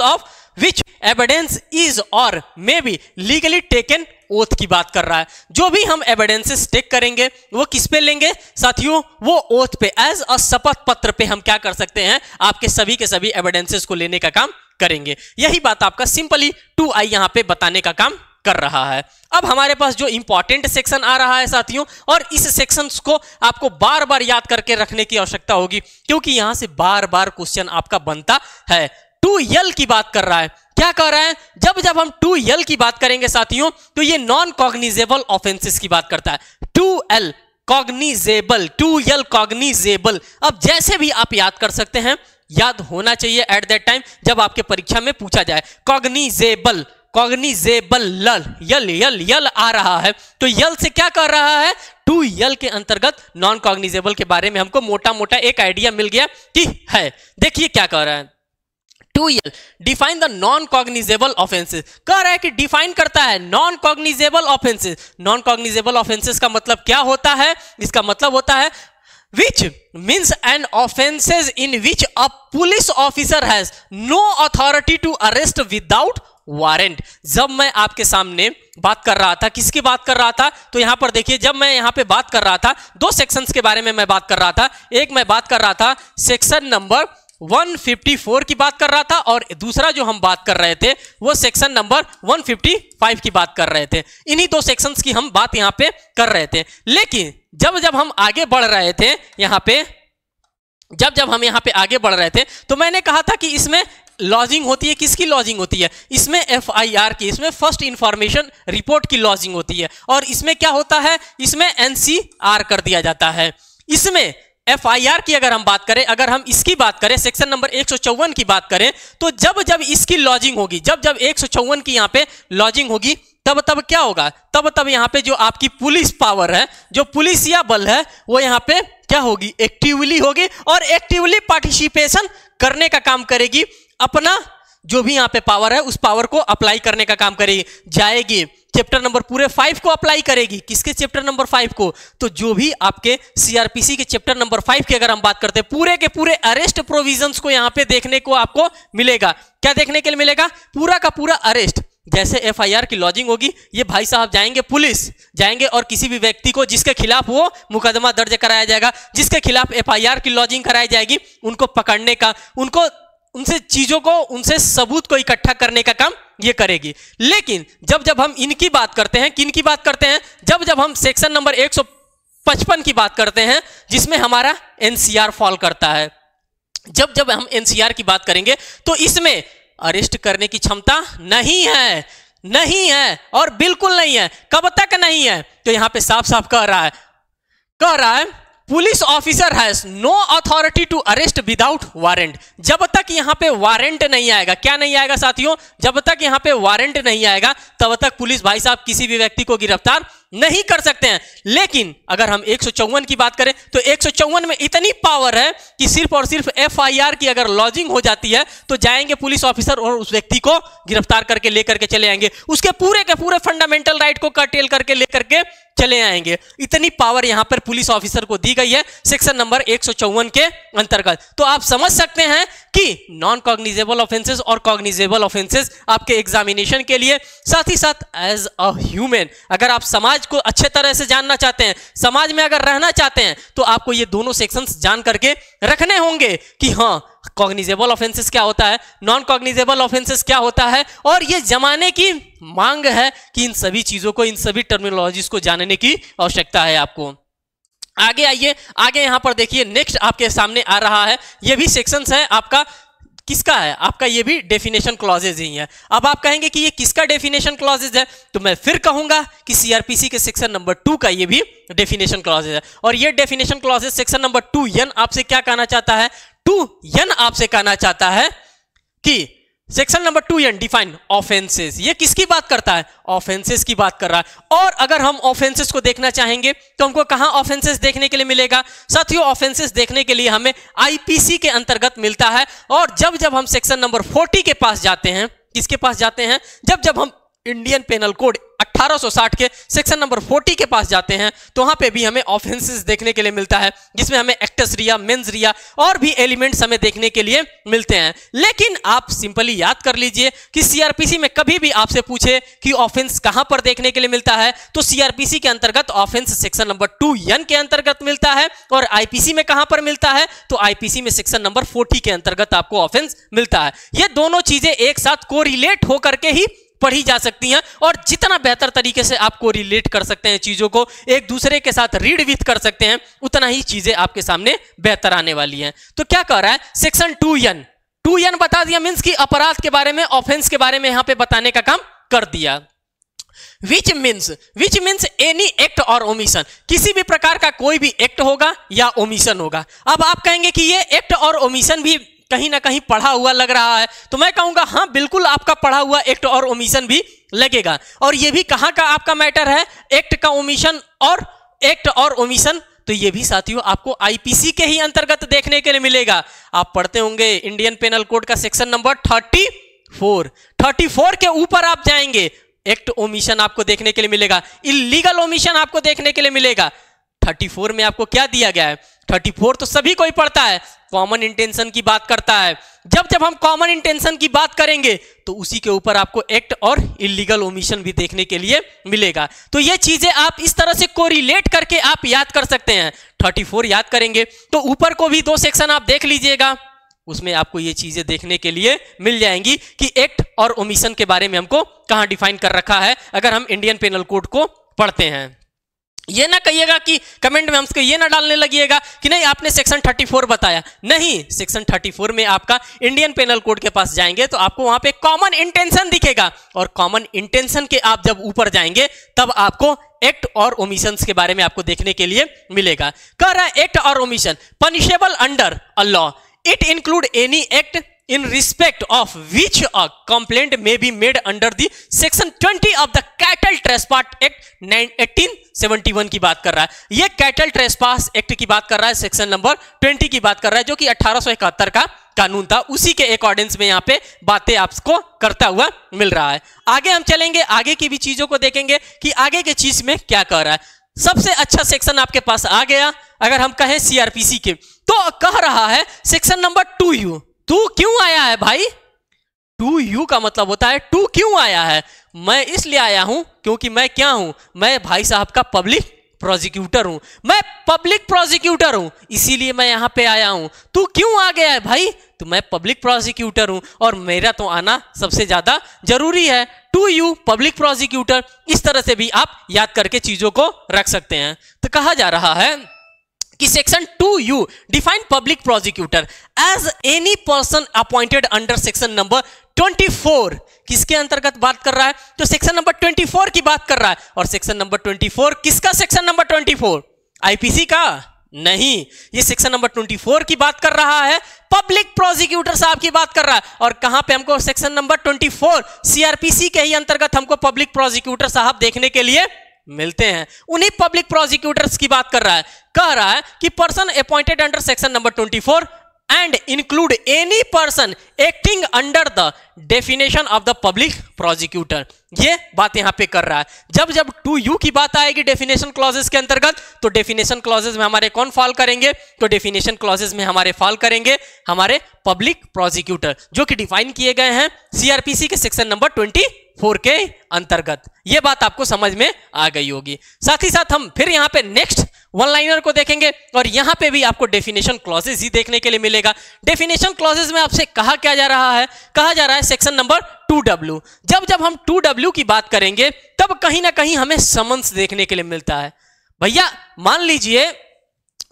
of which evidence is और may be legally taken. Oath की बात कर रहा है, जो भी हम एविडेंसेस टेक करेंगे वो किस पे लेंगे साथियों, वो ओथ पे, एज अ शपथ पत्र पे हम क्या कर सकते हैं, आपके सभी के सभी एविडेंसेस को लेने का काम करेंगे। यही बात आपका सिंपली 2I यहाँ पे बताने का काम कर रहा है। अब हमारे पास जो इंपॉर्टेंट सेक्शन आ रहा है साथियों, और इस सेक्शन को आपको बार बार याद करके रखने की आवश्यकता होगी क्योंकि यहां से बार बार क्वेश्चन आपका बनता है। 2L की बात कर रहा है, क्या कह रहा है, जब हम 2L की बात करेंगे साथियों तो ये नॉन कॉग्निजेबल ऑफेंसेस की बात करता है। 2L cognizable, 2L cognizable. अब जैसे भी आप याद कर सकते हैं, याद होना चाहिए एट दैट टाइम जब आपके परीक्षा में पूछा जाए। कॉग्निजेबल, कॉग्निजेबल, यल यल यल आ रहा है तो यल से क्या कर रहा है, 2L के अंतर्गत नॉन कॉग्निजेबल के बारे में हमको मोटा मोटा एक आइडिया मिल गया कि है। देखिए क्या कह रहा है 2L define the नॉन कॉग्निजेबल offences. कह रहा है कि डिफाइन करता है नॉन कॉग्निजेबल offences. नॉन कॉग्निजेबल offences का मतलब क्या होता है, इसका मतलब होता है which means an offenses in which a police officer has no authority to arrest without warrant. जब मैं आपके सामने बात कर रहा था, किसकी बात कर रहा था, तो यहां पर देखिए जब मैं यहां पे बात कर रहा था दो सेक्शंस के बारे में मैं बात कर रहा था। एक मैं बात कर रहा था सेक्शन नंबर 154 की बात कर रहा था और दूसरा जो हम बात कर रहे थे वो सेक्शन नंबर 155 की बात कर रहे थे। इन्हीं दो सेक्शंस की हम बात यहां पे कर रहे थे। लेकिन जब हम आगे बढ़ रहे थे यहां पे, जब हम यहां पे आगे बढ़ रहे थे तो मैंने कहा था कि इसमें लॉजिंग होती है, किसकी लॉजिंग होती है इसमें? एफआईआर की, इसमें फर्स्ट इंफॉर्मेशन रिपोर्ट की लॉजिंग होती है। और इसमें क्या होता है, इसमें एनसीआर कर दिया जाता है। इसमें एफआईआर की अगर हम बात करें, अगर हम इसकी बात करें सेक्शन नंबर 154 की बात करें, तो जब जब इसकी लॉजिंग होगी, जब जब 154 की यहाँ पे लॉजिंग होगी, तब तब क्या होगा, तब तब यहाँ पे जो आपकी पुलिस पावर है, जो पुलिसिया बल है, वो यहाँ पे क्या होगी, एक्टिवली होगी और एक्टिवली पार्टिसिपेशन करने का काम करेगी, अपना जो भी यहाँ पे पावर है उस पावर को अप्लाई करने का काम करेगी, जाएगी चैप्टर नंबर पूरे 5 को अप्लाई करेगी। किसके चैप्टर नंबर 5 को? तो जो भी आपके सीआरपीसी के चैप्टर नंबर 5 की अगर हम बात करते हैं, पूरे के पूरे अरेस्ट प्रोविजंस को यहाँ पे देखने को आपको मिलेगा। क्या देखने के लिए मिलेगा? पूरा का पूरा अरेस्ट। जैसे एफआईआर की लॉजिंग होगी, ये भाई साहब जाएंगे, पुलिस जाएंगे और किसी भी व्यक्ति को जिसके खिलाफ वो मुकदमा दर्ज कराया जाएगा, जिसके खिलाफ एफआईआर की लॉजिंग कराई जाएगी, उनको पकड़ने का, उनको उनसे चीजों को, उनसे सबूत को इकट्ठा करने का काम ये करेगी। लेकिन जब जब हम इनकी बात करते हैं, किन की बात करते हैं, जब जब हम सेक्शन नंबर 155 की बात करते हैं, जिसमें हमारा एनसीआर फॉल करता है, जब जब हम एनसीआर की बात करेंगे तो इसमें अरेस्ट करने की क्षमता नहीं है, नहीं है और बिल्कुल नहीं है। कब तक नहीं है? तो यहां पे साफ साफ कह रहा है police officer has no authority to arrest without warrant. जब तक यहां पे वारंट नहीं आएगा, क्या नहीं आएगा साथियों? जब तक यहां पे वारंट नहीं आएगा तब तक पुलिस भाई साहब किसी भी व्यक्ति को गिरफ्तार नहीं कर सकते हैं। लेकिन अगर हम 154 की बात करें तो 154 में इतनी पावर है कि सिर्फ और सिर्फ एफआईआर की अगर लॉजिंग हो जाती है तो जाएंगे पुलिस ऑफिसर और उस व्यक्ति को गिरफ्तार करके लेकर के चले आएंगे, उसके पूरे के पूरे फंडामेंटल राइट को कर्टेल करके लेकर के चले आएंगे। इतनी पावर यहां पर पुलिस ऑफिसर को दी गई है सेक्शन नंबर 154 के अंतर्गत। तो आप समझ सकते हैं कि नॉन कॉग्निजेबल ऑफेंसेस और कॉग्निजेबल ऑफेंसेस आपके एग्जामिनेशन के लिए, साथ ही साथ एज अ ह्यूमन, अगर आप समाज को अच्छे तरह से जानना चाहते हैं, समाज में अगर रहना चाहते हैं, तो आपको ये दोनों सेक्शंस जान करके रखने होंगे कि हाँ, कॉग्निजेबल ऑफेंसेस क्या होता है, नॉन कॉग्निजेबल ऑफेंसेस क्या होता है। और ये जमाने की मांग है कि इन सभी चीजों को, इन सभी टर्मिनोलॉजीज को जानने की आवश्यकता है आपको। आगे आइए, आगे यहां पर देखिए नेक्स्ट आपके सामने आ रहा है, ये भी सेक्शंस है आपका, किसका है आपका, ये भी डेफिनेशन क्लॉजेज ही है। अब आप कहेंगे कि ये किसका डेफिनेशन क्लॉजेज है, तो मैं फिर कहूंगा कि सीआरपीसी के सेक्शन नंबर 2 का ये भी डेफिनेशन क्लॉजेज है। और ये definition clauses section number 2(n) आपसे क्या कहना चाहता है? 2(n) आपसे कहना चाहता है कि section number 2(n) define offences. ये किसकी बात करता है? ऑफेंसेस की बात कर रहा है। और अगर हम ऑफेंसेस को देखना चाहेंगे तो हमको कहां ऑफेंसेस देखने के लिए मिलेगा साथियों? ऑफेंसेस देखने के लिए हमें आईपीसी के अंतर्गत मिलता है। और जब जब हम सेक्शन नंबर 40 के पास जाते हैं, किसके पास जाते हैं? जब जब हम इंडियन पेनल कोड 1860 के सेक्शन नंबर 40 के पास जाते हैं तो वहां पे भी हमें ऑफेंसेस देखने के लिए मिलता है, जिसमें हमें एक्टस रिया, मेंस रिया और भी एलिमेंट्स हमें देखने के लिए मिलते हैं। लेकिन आप सिंपली याद कर लीजिए कि सीआरपीसी में कभी भी आपसे पूछे कि ऑफेंस कहां पर देखने के लिए मिलता है, तो सीआरपीसी के अंतर्गत ऑफेंस सेक्शन नंबर 2(n) के अंतर्गत मिलता है। और आईपीसी में कहां पर मिलता है? तो आईपीसी में सेक्शन नंबर 40 के अंतर्गत आपको ऑफेंस मिलता है। ये दोनों चीजें एक साथ कोरिलेट होकर के ही पढ़ी जा सकती हैं, और जितना बेहतर तरीके से आपको रिलेट कर सकते हैं, चीजों को एक दूसरे के साथ रीड विद कर सकते हैं, उतना ही चीजें आपके सामने बेहतर आने वाली हैं। तो क्या कह रहा है सेक्शन 2(n) बता दिया, मींस कि अपराध के बारे में, ऑफेंस के बारे में यहां पे बताने का काम कर दिया। Which means any act or omission, किसी भी प्रकार का कोई भी एक्ट होगा या ओमिशन होगा। अब आप कहेंगे कि ये एक्ट और ओमिशन भी कहीं ना कहीं पढ़ा हुआ लग रहा है, तो मैं कहूंगा हां बिल्कुल आपका पढ़ा हुआ एक्ट और ओमिशन भी लगेगा। और ये भी कहां का आपका मैटर है, एक्ट का ओमिशन और एक्ट और ओमिशन, तो ये भी साथियों आपको आईपीसी के ही अंतर्गत देखने के लिए मिलेगा। आप पढ़ते होंगे इंडियन पेनल कोड का सेक्शन नंबर 34 के ऊपर आप जाएंगे, एक्ट ओमिशन आपको देखने के लिए मिलेगा, इल्लीगल ओमिशन आपको देखने के लिए मिलेगा। 34 में आपको क्या दिया गया है? 34 तो सभी कोई पढ़ता है, कॉमन इंटेंशन की बात करता है। जब जब हम कॉमन इंटेंशन की बात करेंगे तो उसी के ऊपर आपको एक्ट और इलीगल ओमिशन भी देखने के लिए मिलेगा। तो ये चीजें आप इस तरह से कोरिलेट करके आप याद कर सकते हैं। 34 याद करेंगे तो ऊपर को भी दो सेक्शन आप देख लीजिएगा, उसमें आपको ये चीजें देखने के लिए मिल जाएंगी कि एक्ट और ओमिशन के बारे में हमको कहां डिफाइन कर रखा है, अगर हम इंडियन पेनल कोड को पढ़ते हैं। ये ना कहिएगा कि कमेंट में हमको ये ना डालने लगिएगा कि नहीं आपने सेक्शन 34 बताया। नहीं, सेक्शन 34 में आपका इंडियन पेनल कोड के पास जाएंगे तो आपको वहां पे कॉमन इंटेंशन दिखेगा, और कॉमन इंटेंशन के आप जब ऊपर जाएंगे तब आपको एक्ट और ओमिशंस के बारे में आपको देखने के लिए मिलेगा। कह रहा है एक्ट और omission punishable under a law it include any act in respect of which a complaint may be made under the section 20 of the cattle trespass act 1871 की बात कर रहा है। ये कैटल ट्रेसपास एक्ट की बात कर रहा है, सेक्शन नंबर 20 की बात कर रहा है, जो कि 1871 का कानून था, उसी के अकॉर्डिंग में यहाँ पे बातें आपको करता हुआ मिल रहा है। आगे हम चलेंगे, आगे की भी चीजों को देखेंगे कि आगे के चीज में क्या कह रहा है। सबसे अच्छा सेक्शन आपके पास आ गया अगर हम कहें सीआरपीसी के, तो कह रहा है सेक्शन नंबर 2U। टू क्यों आया है भाई? 2U का मतलब होता है टू क्यों आया है? मैं इसलिए आया हूं क्योंकि मैं क्या हूं, मैं भाई साहब का पब्लिक प्रोसिक्यूटर हूं, मैं पब्लिक प्रोसिक्यूटर हूं, इसीलिए मैं यहां पे आया हूं। तू क्यों आ गया है भाई? तो मैं पब्लिक प्रोसिक्यूटर हूं और मेरा तो आना सबसे ज्यादा जरूरी है। 2U पब्लिक प्रोसिक्यूटर, इस तरह से भी आप याद करके चीजों को रख सकते हैं। तो कहा जा रहा है कि section 2U define पब्लिक प्रोसिक्यूटर as any person appointed under section number 24। किसके अंतर्गत बात कर रहा है? तो सेक्शन नंबर 24 की बात कर रहा है। और सेक्शन नंबर 24 किसका? सेक्शन नंबर 24 आईपीसी का नहीं, ये सेक्शन नंबर 24 की बात कर रहा है, पब्लिक प्रोसिक्यूटर साहब की बात कर रहा है। और कहां पे हमको सेक्शन नंबर 24 सीआरपीसी के ही अंतर्गत हमको पब्लिक प्रोसिक्यूटर साहब देखने के लिए मिलते हैं। उन्हीं पब्लिक प्रोसिक्यूटर्स की बात कर रहा है। कह रहा है कि person appointed under section number 24 and include any person acting under the definition of the पब्लिक प्रोसिक्यूटर। ये बात यहां पे कर रहा है। जब जब 2U की बात आएगी डेफिनेशन क्लॉजेस के अंतर्गत, तो डेफिनेशन क्लॉजेस में हमारे कौन फॉल करेंगे? तो डेफिनेशन क्लॉजेस में हमारे फॉल करेंगे हमारे पब्लिक प्रोसिक्यूटर, जो कि डिफाइन किए गए हैं सीआरपीसी के सेक्शन नंबर 24 के अंतर्गत। यह बात आपको समझ में आ गई होगी। साथ ही साथ हम फिर यहां पे नेक्स्ट वन लाइनर को देखेंगे और यहां पे भी आपको डेफिनेशन क्लॉजेस ही देखने के लिए मिलेगा। डेफिनेशन क्लॉजेस में आपसे कहा क्या जा रहा है? कहा जा रहा है सेक्शन नंबर 2W। जब जब हम 2W की बात करेंगे तब कहीं ना कहीं हमें समन्स देखने के लिए मिलता है। भैया मान लीजिए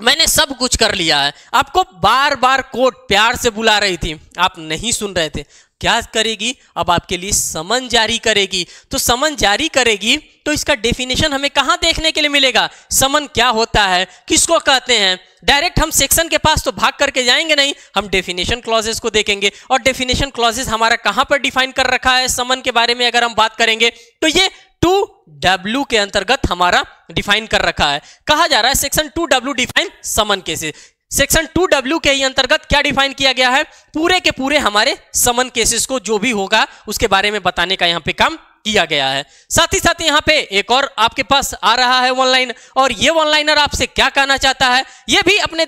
मैंने सब कुछ कर लिया है, आपको बार बार कोर्ट प्यार से बुला रही थी, आप नहीं सुन रहे थे, क्या करेगी? अब आपके लिए समन जारी करेगी। तो समन जारी करेगी तो इसका डेफिनेशन हमें कहां देखने के लिए मिलेगा? समन क्या होता है, किसको कहते हैं? डायरेक्ट हम सेक्शन के पास तो भाग करके जाएंगे नहीं, हम डेफिनेशन क्लॉजेस को देखेंगे। और डेफिनेशन क्लॉजेस हमारा कहां पर डिफाइन कर रखा है? समन के बारे में अगर हम बात करेंगे तो ये 2W के अंतर्गत हमारा डिफाइन कर रखा है। कहा जा रहा है section 2W define summon cases. Section 2W के ही अंतर्गत क्या डिफाइन किया गया है? पूरे के पूरे हमारे समन केसेस को जो भी होगा उसके बारे में बताने का यहां पे काम किया गया है। साथ ही साथ यहां पे एक और आपके पास आ रहा है वन लाइनर, और ये वन लाइनर आपसे क्या कहना चाहता है? ये भी अपने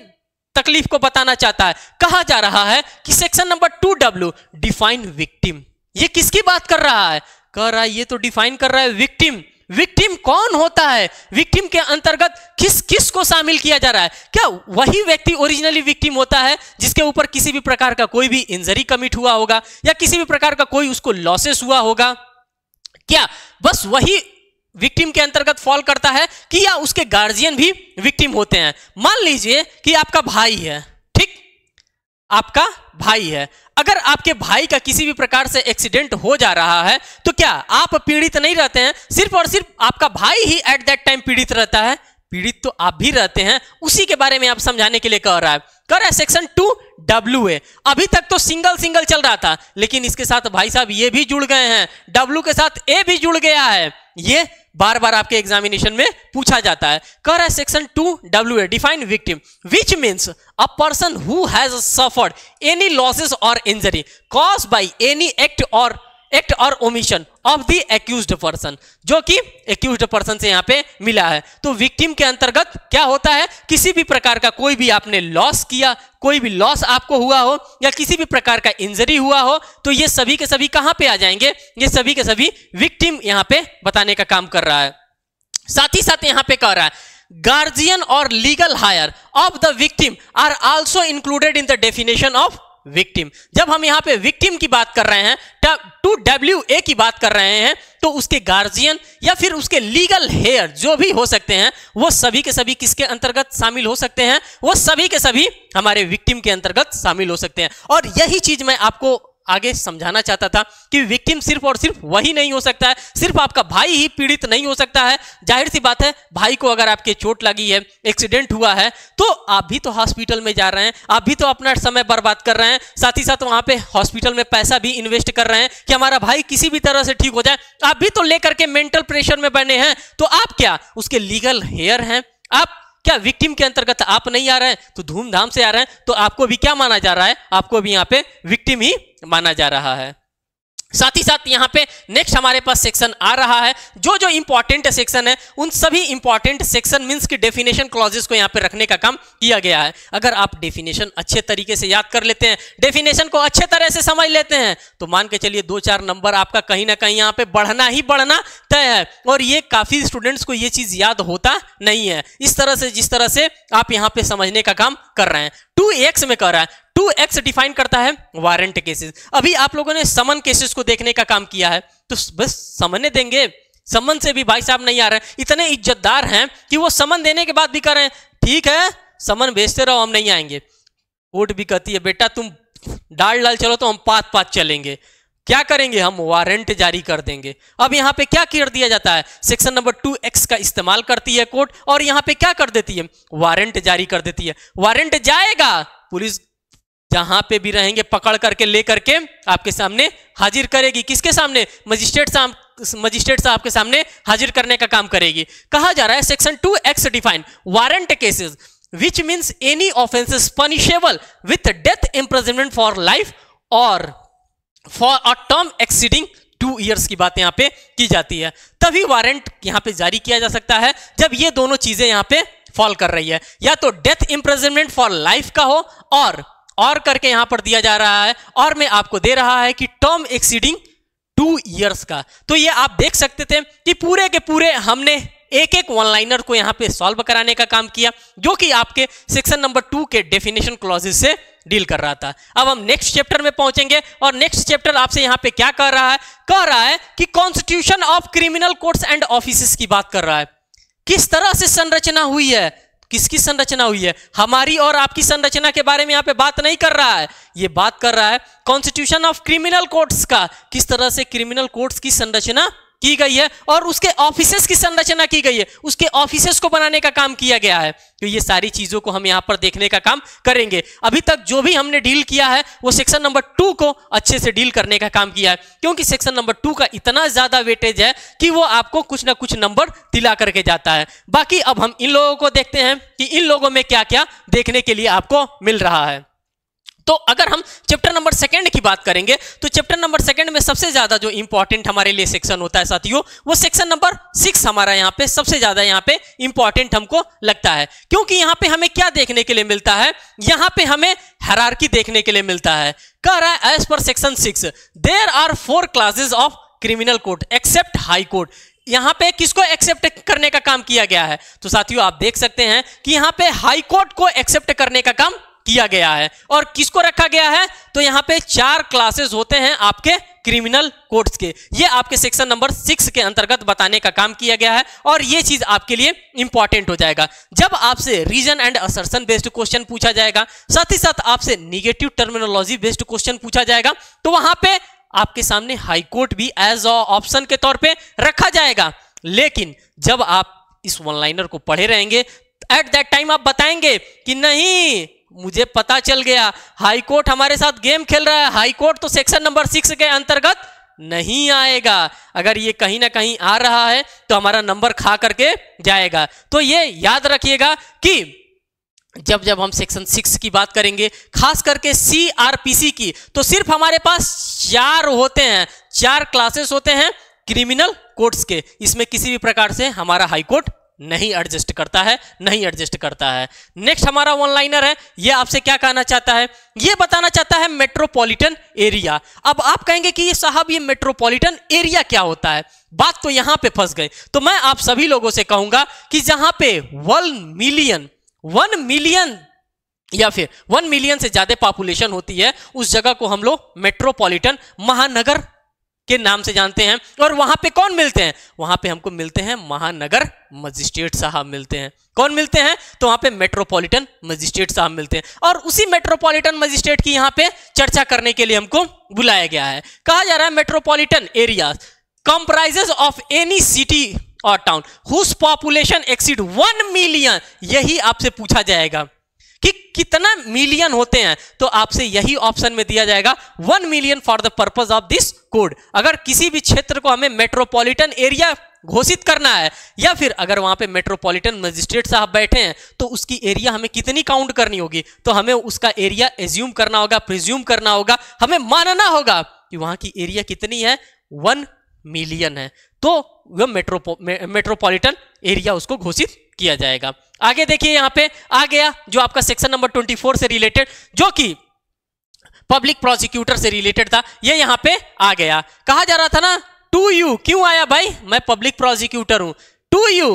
तकलीफ को बताना चाहता है। कहा जा रहा है कि section number 2W define victim. ये किसकी बात कर रहा है? कह रहा है ये तो डिफाइन कर रहा है विक्टिम। विक्टिम कौन होता है? विक्टिम के अंतर्गत किस किस को शामिल किया जा रहा है? क्या वही व्यक्ति ओरिजिनली विक्टिम होता है जिसके ऊपर किसी भी प्रकार का कोई भी इंजरी कमिट हुआ होगा या किसी भी प्रकार का कोई उसको लॉसेस हुआ होगा? क्या बस वही विक्टिम के अंतर्गत फॉल करता है कि या उसके गार्जियन भी विक्टिम होते हैं? मान लीजिए कि आपका भाई है, ठीक, आपका भाई है, अगर आपके भाई का किसी भी प्रकार से एक्सीडेंट हो जा रहा है तो क्या आप पीड़ित नहीं रहते हैं? सिर्फ और सिर्फ आपका भाई ही एट दैट टाइम पीड़ित रहता है, पीड़ित तो आप भी रहते हैं। उसी के बारे में आप समझाने के लिए कह रहा है। कह रहा है सेक्शन 2WA अभी तक तो सिंगल सिंगल चल रहा था, लेकिन इसके साथ भाई साहब ये भी जुड़ गए हैं, W के साथ A भी जुड़ गया है। ये बार बार आपके एग्जामिनेशन में पूछा जाता है। कह रहा है section 2WA define victim which means a person who has suffered any losses और injury caused by any act और omission of the accused person, जो कि एक्यूज्ड पर्सन से यहां पे मिला है। तो विक्टिम के अंतर्गत क्या होता है? किसी भी प्रकार का कोई भी आपने लॉस किया, कोई भी लॉस आपको हुआ हो या किसी भी प्रकार का इंजरी हुआ हो, तो ये सभी के सभी कहां पे आ जाएंगे? ये सभी के सभी विक्टिम यहां पे बताने का काम कर रहा है। साथ ही साथ यहां पे कह रहा है गार्जियन और legal heir of the victim are also included in the definition of victim. जब हम यहाँ पे विक्टिम की बात कर रहे हैं, 2WA की बात कर रहे हैं, तो उसके गार्जियन या फिर उसके लीगल हेयर जो भी हो सकते हैं वो सभी के सभी किसके अंतर्गत शामिल हो सकते हैं, वो सभी के सभी हमारे विक्टिम के अंतर्गत शामिल हो सकते हैं। और यही चीज मैं आपको आगे समझाना चाहता था कि विक्टिम सिर्फ और सिर्फ वही नहीं हो सकता है, सिर्फ आपका भाई ही पीड़ित नहीं हो सकता है। जाहिर सी बात है, भाई को अगर आपके चोट लगी है, एक्सीडेंट हुआ है, तो आप भी तो हॉस्पिटल में जा रहे हैं, आप भी तो अपना समय बर्बाद कर रहे हैं, साथ ही साथ वहां पे हॉस्पिटल में पैसा भी इन्वेस्ट कर रहे हैं कि हमारा भाई किसी भी तरह से ठीक हो जाए। आप भी तो लेकर के मेंटल प्रेशर में बने हैं, तो आप क्या उसके लीगल हेयर हैं? आप क्या विक्टिम के अंतर्गत आप नहीं आ रहे हैं? तो धूमधाम से आ रहे हैं, तो आपको भी क्या माना जा रहा है? आपको भी यहाँ पे विक्टिम ही माना जा रहा है। साथ ही साथ यहाँ पे नेक्स्ट हमारे पास सेक्शन आ रहा है, जो जो इंपॉर्टेंट सेक्शन है उन सभी इंपॉर्टेंट सेक्शन मींस की डेफिनेशन क्लॉजेस को यहाँ पे रखने का काम किया गया है। अगर आप डेफिनेशन अच्छे तरीके से याद कर लेते हैं, डेफिनेशन को अच्छे तरह से समझ लेते हैं, तो मान के चलिए 2-4 नंबर आपका कहीं ना कहीं यहाँ पे बढ़ना ही बढ़ना तय है। और ये काफी स्टूडेंट्स को ये चीज याद होता नहीं है इस तरह से, जिस तरह से आप यहाँ पे समझने का काम कर रहे हैं। 2X में कर रहा है, 2X डिफाइन करता है वारंट केसेस। अभी आप लोगों ने समन केसेस को देखने का काम किया है, तो बस समने देंगे, समन से भी भाई साहब नहीं आ रहे, इतने इज्जतदार हैं कि वो समन देने के बाद भी कर रहे हैं, ठीक है समन भेजते रहो हम नहीं आएंगे। कोर्ट भी कहती है बेटा तुम डाल डाल चलो तो हम पात पात चलेंगे, क्या करेंगे हम वारंट जारी कर देंगे। अब यहाँ पे क्या कर दिया जाता है, सेक्शन नंबर 2X का इस्तेमाल करती है कोर्ट, और यहाँ पे क्या कर देती है, वारंट जारी कर देती है। वारंट जाएगा, पुलिस जहां पे भी रहेंगे पकड़ करके लेकर के आपके सामने हाजिर करेगी। किसके सामने? मजिस्ट्रेट साहब के सामने हाजिर करने का काम करेगी। कहा जा रहा है section 2X define warrant cases which means any offences punishable with death imprisonment for life और for a term exceeding 2 years की बात यहां पे की जाती है। तभी वारंट यहां पे जारी किया जा सकता है जब ये दोनों चीजें यहां पे फॉल कर रही है, या तो डेथ इम्प्रिजनमेंट फॉर लाइफ का हो, और करके यहां पर दिया जा रहा है, और मैं आपको दे रहा है कि टर्म एक्सीडिंग 2 years का। तो ये आप देख सकते थे कि पूरे के पूरे हमने एक एक वन लाइनर को यहां पे सॉल्व कराने का काम किया, जो कि आपके सेक्शन नंबर 2 के डेफिनेशन क्लॉजेस से डील कर रहा था। अब हम नेक्स्ट चैप्टर में पहुंचेंगे, और नेक्स्ट चैप्टर आपसे यहां पे क्या कर रहा है, कह रहा है कि constitution of criminal courts and offices की बात कर रहा है। किस तरह से संरचना हुई है, किसकी संरचना हुई है, हमारी और आपकी संरचना के बारे में यहाँ पे बात नहीं कर रहा है, ये बात कर रहा है कॉन्स्टिट्यूशन ऑफ क्रिमिनल कोर्ट्स का, किस तरह से क्रिमिनल कोर्ट्स की संरचना की गई है और उसके ऑफिसेस की संरचना की गई है, उसके ऑफिसेस को बनाने का काम किया गया है। तो ये सारी चीजों को हम यहां पर देखने का काम करेंगे। अभी तक जो भी हमने डील किया है वो सेक्शन नंबर 2 को अच्छे से डील करने का काम किया है, क्योंकि सेक्शन नंबर 2 का इतना ज्यादा वेटेज है कि वो आपको कुछ ना कुछ नंबर दिला करके जाता है। बाकी अब हम इन लोगों को देखते हैं कि इन लोगों में क्या क्या देखने के लिए आपको मिल रहा है। तो अगर हम चैप्टर नंबर 2 की बात करेंगे तो चैप्टर नंबर 2 में सबसे ज्यादा जो इंपॉर्टेंट हमारे लिए सेक्शन होता है साथियों, वो सेक्शन नंबर 6 हमारा यहाँ पे सबसे ज्यादा यहाँ पे इंपॉर्टेंट हमको लगता है, क्योंकि यहाँ पे हमें क्या देखने के लिए मिलता है, यहाँ पे हमें हायरार्की देखने के लिए मिलता है। कह रहा है एज पर section 6 there are 4 classes of criminal court except high court. यहां पे किसको एक्सेप्ट करने का काम किया गया है, तो साथियों आप देख सकते हैं कि यहाँ पे हाई कोर्ट को एक्सेप्ट करने का काम किया गया है। और किसको रखा गया है, तो यहाँ पे 4 क्लासेस होते हैं आपके क्रिमिनल कोर्ट्स के, ये आपके सेक्शन नंबर 6 के अंतर्गत बताने का काम किया गया है, और ये चीज आपके लिए इंपॉर्टेंट हो जाएगा। जब आपसे reason and assertion based question पूछा जाएगा, साथ ही साथ आपसे निगेटिव टर्मिनोलॉजी बेस्ड क्वेश्चन पूछा जाएगा, तो वहां पे आपके सामने हाईकोर्ट भी एज ऑप्शन के तौर पर रखा जाएगा। लेकिन जब आप इस वन लाइनर को पढ़े रहेंगे, एट दैट टाइम आप बताएंगे कि नहीं मुझे पता चल गया, हाई कोर्ट हमारे साथ गेम खेल रहा है, हाई कोर्ट तो सेक्शन नंबर 6 के अंतर्गत नहीं आएगा, अगर ये कहीं ना कहीं आ रहा है तो हमारा नंबर खा करके जाएगा। तो ये याद रखिएगा कि जब जब हम सेक्शन 6 की बात करेंगे, खास करके CRPC की, तो सिर्फ हमारे पास 4 होते हैं, 4 क्लासेस होते हैं क्रिमिनल कोर्ट्स के, इसमें किसी भी प्रकार से हमारा हाई कोर्ट नहीं एडजस्ट करता है, नहीं एडजस्ट करता है। नेक्स्ट हमारा वन लाइनर है, ये आपसे क्या कहना चाहता है, ये बताना चाहता है मेट्रोपॉलिटन एरिया। अब आप कहेंगे कि ये साहब ये मेट्रोपॉलिटन एरिया क्या होता है, बात तो यहां पे फंस गए। तो मैं आप सभी लोगों से कहूंगा कि जहां पे 1 मिलियन या फिर 1 मिलियन से ज्यादा पॉपुलेशन होती है, उस जगह को हम लोग मेट्रोपॉलिटन महानगर के नाम से जानते हैं। और वहां पे कौन मिलते हैं? वहां पे हमको मिलते हैं महानगर मजिस्ट्रेट साहब मिलते हैं। कौन मिलते हैं? तो वहां पे मेट्रोपॉलिटन मजिस्ट्रेट साहब मिलते हैं। और उसी मेट्रोपॉलिटन मजिस्ट्रेट की यहाँ पे चर्चा करने के लिए हमको बुलाया गया है। कहा जा रहा है metropolitan area comprises of any city or town whose population exceed 1 million. यही आपसे पूछा जाएगा कि कितना मिलियन होते हैं, तो आपसे यही ऑप्शन में दिया जाएगा 1 million for the purpose of this code. अगर किसी भी क्षेत्र को हमें मेट्रोपॉलिटन एरिया घोषित करना है या फिर अगर वहां पे मेट्रोपॉलिटन मजिस्ट्रेट साहब बैठे हैं तो उसकी एरिया हमें कितनी काउंट करनी होगी, तो हमें उसका एरिया एज्यूम करना होगा, प्रिज्यूम करना होगा, हमें मानना होगा कि वहां की एरिया कितनी है, 1 मिलियन है, तो वह मेट्रोपॉलिटन एरिया उसको घोषित किया जाएगा। आगे देखिए, यहां पे आ गया जो आपका सेक्शन नंबर 24 से रिलेटेड, जो कि पब्लिक प्रोसिक्यूटर से रिलेटेड था, ये यहां पे आ गया। कहा जा रहा था ना टू यू, क्यों आया भाई? मैं पब्लिक प्रोसिक्यूटर हूं। टू यू,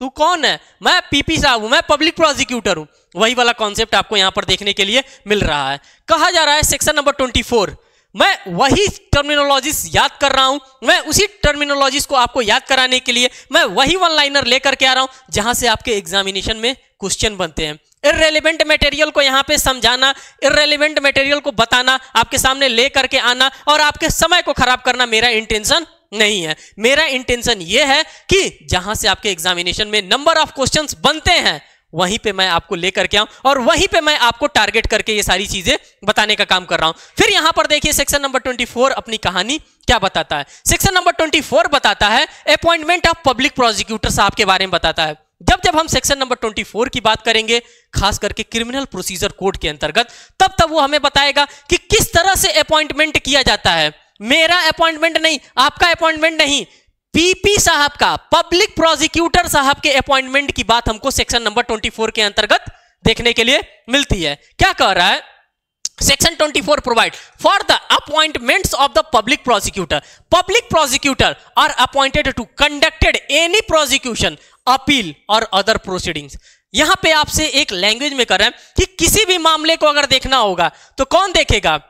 तू कौन है? मैं पीपी साहब हूं, मैं पब्लिक प्रोसिक्यूटर हूं। वही वाला कॉन्सेप्ट आपको यहां पर देखने के लिए मिल रहा है। कहा जा रहा है सेक्शन नंबर 24, मैं वही टर्मिनोलॉजीज याद कर रहा हूं, मैं उसी टर्मिनोलॉजीज को आपको याद कराने के लिए मैं वही वन लाइनर लेकर के आ रहा हूं जहां से आपके एग्जामिनेशन में क्वेश्चन बनते हैं। इररेलेवेंट मटेरियल को यहां पे समझाना, इररेलेवेंट मटेरियल को बताना, आपके सामने ले करके आना और आपके समय को खराब करना मेरा इंटेंशन नहीं है। मेरा इंटेंशन यह है कि जहां से आपके एग्जामिनेशन में नंबर ऑफ क्वेश्चन बनते हैं वहीं पे मैं आपको लेकर के आऊं और वहीं पे मैं आपको टारगेट करके ये सारी चीजें बताने का काम कर रहा हूं। फिर यहां पर देखिए सेक्शन नंबर 24 अपनी कहानी क्या बताता है। सेक्शन नंबर 24 बताता है अपॉइंटमेंट ऑफ पब्लिक प्रोसिक्यूटर साहब के बारे में बताता है। जब हम सेक्शन नंबर 24 की बात करेंगे, खास करके क्रिमिनल प्रोसीजर कोड के अंतर्गत, तब वो हमें बताएगा कि किस तरह से अपॉइंटमेंट किया जाता है। मेरा अपॉइंटमेंट नहीं, आपका अपॉइंटमेंट नहीं, पीपी साहब का, पब्लिक प्रोसिक्यूटर साहब के अपॉइंटमेंट की बात हमको सेक्शन नंबर 24 के अंतर्गत देखने के लिए मिलती है। क्या कह रहा है section 24? Provide for the appointments of the पब्लिक प्रोसिक्यूटर। पब्लिक प्रोसिक्यूटर are appointed to conducted any prosecution, appeal or other proceedings. यहां पे आपसे एक लैंग्वेज में कर रहे हैं कि किसी भी मामले को अगर देखना होगा तो कौन देखेगा?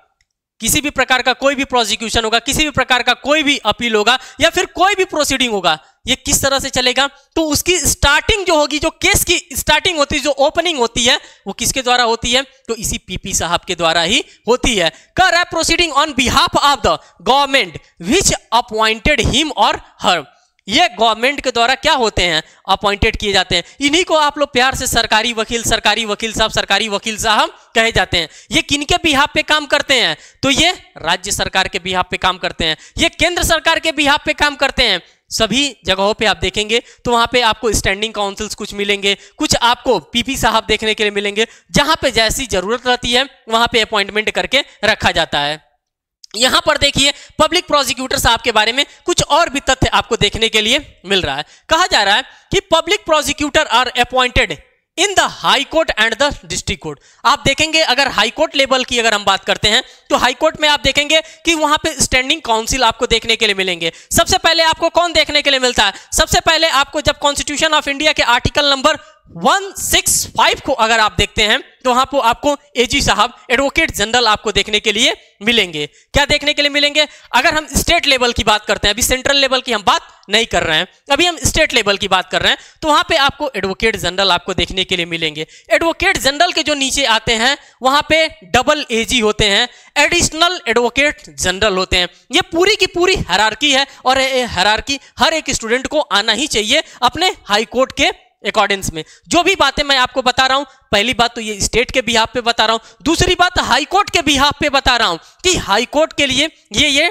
किसी भी प्रकार का कोई भी प्रोसिक्यूशन होगा, किसी भी प्रकार का कोई भी अपील होगा या फिर कोई भी प्रोसीडिंग होगा, ये किस तरह से चलेगा? तो उसकी स्टार्टिंग जो होगी, जो केस की स्टार्टिंग होती है, जो ओपनिंग होती है, वो किसके द्वारा होती है? तो इसी पीपी साहब के द्वारा ही होती है। कह रहा है proceeding on behalf of the government which appointed him or her. ये गवर्नमेंट के द्वारा क्या होते हैं? अपॉइंटेड किए जाते हैं। इन्हीं को आप लोग प्यार से सरकारी वकील साहब, सरकारी वकील साहब कहे जाते हैं। ये किनके बिहाफ पे काम करते हैं? तो ये राज्य सरकार के बिहाफ पे काम करते हैं, ये केंद्र सरकार के बिहाफ पे काम करते हैं। सभी जगहों पे आप देखेंगे तो वहां पे आपको स्टैंडिंग काउंसिल्स कुछ मिलेंगे, कुछ आपको पीपी साहब देखने के लिए मिलेंगे। जहां पे जैसी जरूरत रहती है वहां पे अपॉइंटमेंट करके रखा जाता है। यहां पर देखिए पब्लिक प्रोसिक्यूटर साहब के बारे में कुछ और भी तथ्य आपको देखने के लिए मिल रहा है। कहा जा रहा है कि पब्लिक प्रोसिक्यूटर are appointed in the high court and the district court. आप देखेंगे अगर हाई कोर्ट लेवल की अगर हम बात करते हैं तो हाई कोर्ट में आप देखेंगे कि वहां पे स्टैंडिंग काउंसिल आपको देखने के लिए मिलेंगे। सबसे पहले आपको कौन देखने के लिए मिलता है? सबसे पहले आपको जब कॉन्स्टिट्यूशन ऑफ इंडिया के आर्टिकल नंबर 165 को अगर आप देखते हैं तो वहां पर आपको एजी साहब, एडवोकेट जनरल आपको देखने के लिए मिलेंगे। क्या देखने के लिए मिलेंगे? अगर हम स्टेट लेवल की बात करते हैं, अभी सेंट्रल लेवल की हम बात नहीं कर रहे हैं, अभी हम स्टेट लेवल की बात कर रहे हैं, तो वहां पे आपको एडवोकेट जनरल आपको देखने के लिए मिलेंगे। एडवोकेट जनरल के जो नीचे आते हैं वहां पे डबल एजी होते हैं, एडिशनल एडवोकेट जनरल होते हैं। ये पूरी की पूरी हायरार्की है और ये हायरार्की हर एक स्टूडेंट को आना ही चाहिए अपने हाई कोर्ट के अकॉर्डेंस में। जो भी बातें मैं आपको बता रहा हूं, पहली बात तो ये स्टेट के बिहाफ पे बता रहा हूं, दूसरी बात हाई कोर्ट के बिहाफ पे बता रहा हूं कि हाई कोर्ट के लिए ये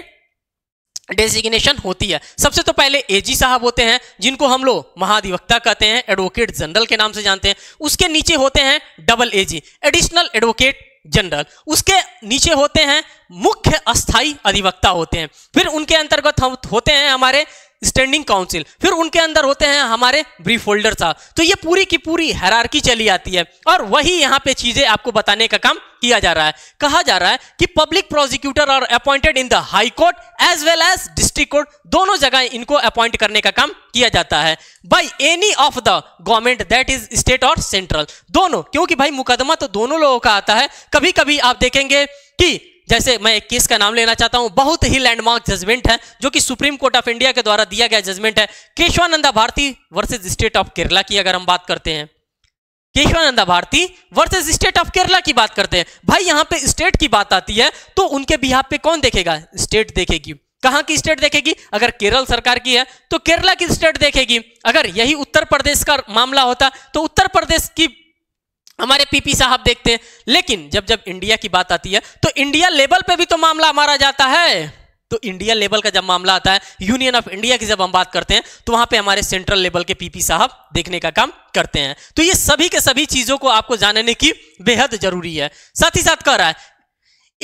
डेजिग्नेशन होती है। सबसे तो पहले एजी साहब होते हैं, जिनको हम लोग महाधिवक्ता कहते हैं, एडवोकेट जनरल के नाम से जानते हैं। उसके नीचे होते हैं double AG, additional advocate general. उसके नीचे होते हैं मुख्य अस्थाई अधिवक्ता होते हैं। फिर उनके अंतर्गत होते हैं हमारे स्टैंडिंग काउंसिल, फिर उनके अंदर होते हैं हमारे ब्रीफ होल्डर साहब। तो ये पूरी की पूरी हायरार्की चली आती है और वही यहाँ पे चीजें आपको बताने का काम किया जा रहा है। कहा जा रहा है कि पब्लिक प्रोसिक्यूटर are appointed in the high court as well as district court, दोनों जगह इनको अपॉइंट करने का काम किया जाता है by any of the government that is state और सेंट्रल, दोनों, क्योंकि भाई मुकदमा तो दोनों लोगों का आता है। कभी कभी आप देखेंगे कि जैसे मैं एक केस का नाम लेना चाहता हूं, बहुत ही लैंडमार्क जजमेंट है जो कि सुप्रीम कोर्ट ऑफ इंडिया के द्वारा दिया गया जजमेंट है, केशवानंदा भारती versus state of Kerala की अगर हम बात करते हैं, केशवानंदा भारती versus state of Kerala की बात करते हैं। भाई यहाँ पे स्टेट की बात आती है तो उनके बिहाफ पे कौन देखेगा? स्टेट देखेगी। कहाँ की स्टेट देखेगी? अगर केरल सरकार की है तो केरला की स्टेट देखेगी। अगर यही उत्तर प्रदेश का मामला होता तो उत्तर प्रदेश की हमारे पीपी साहब देखते हैं। लेकिन जब जब इंडिया की बात आती है तो इंडिया लेवल पे भी तो मामला हमारा जाता है। तो इंडिया लेवल का जब मामला आता है, यूनियन ऑफ इंडिया की जब हम बात करते हैं, तो वहां पे हमारे सेंट्रल लेवल के पीपी साहब देखने का काम करते हैं। तो ये सभी के सभी चीजों को आपको जानने की बेहद जरूरी है। साथ ही साथ कह रहा है,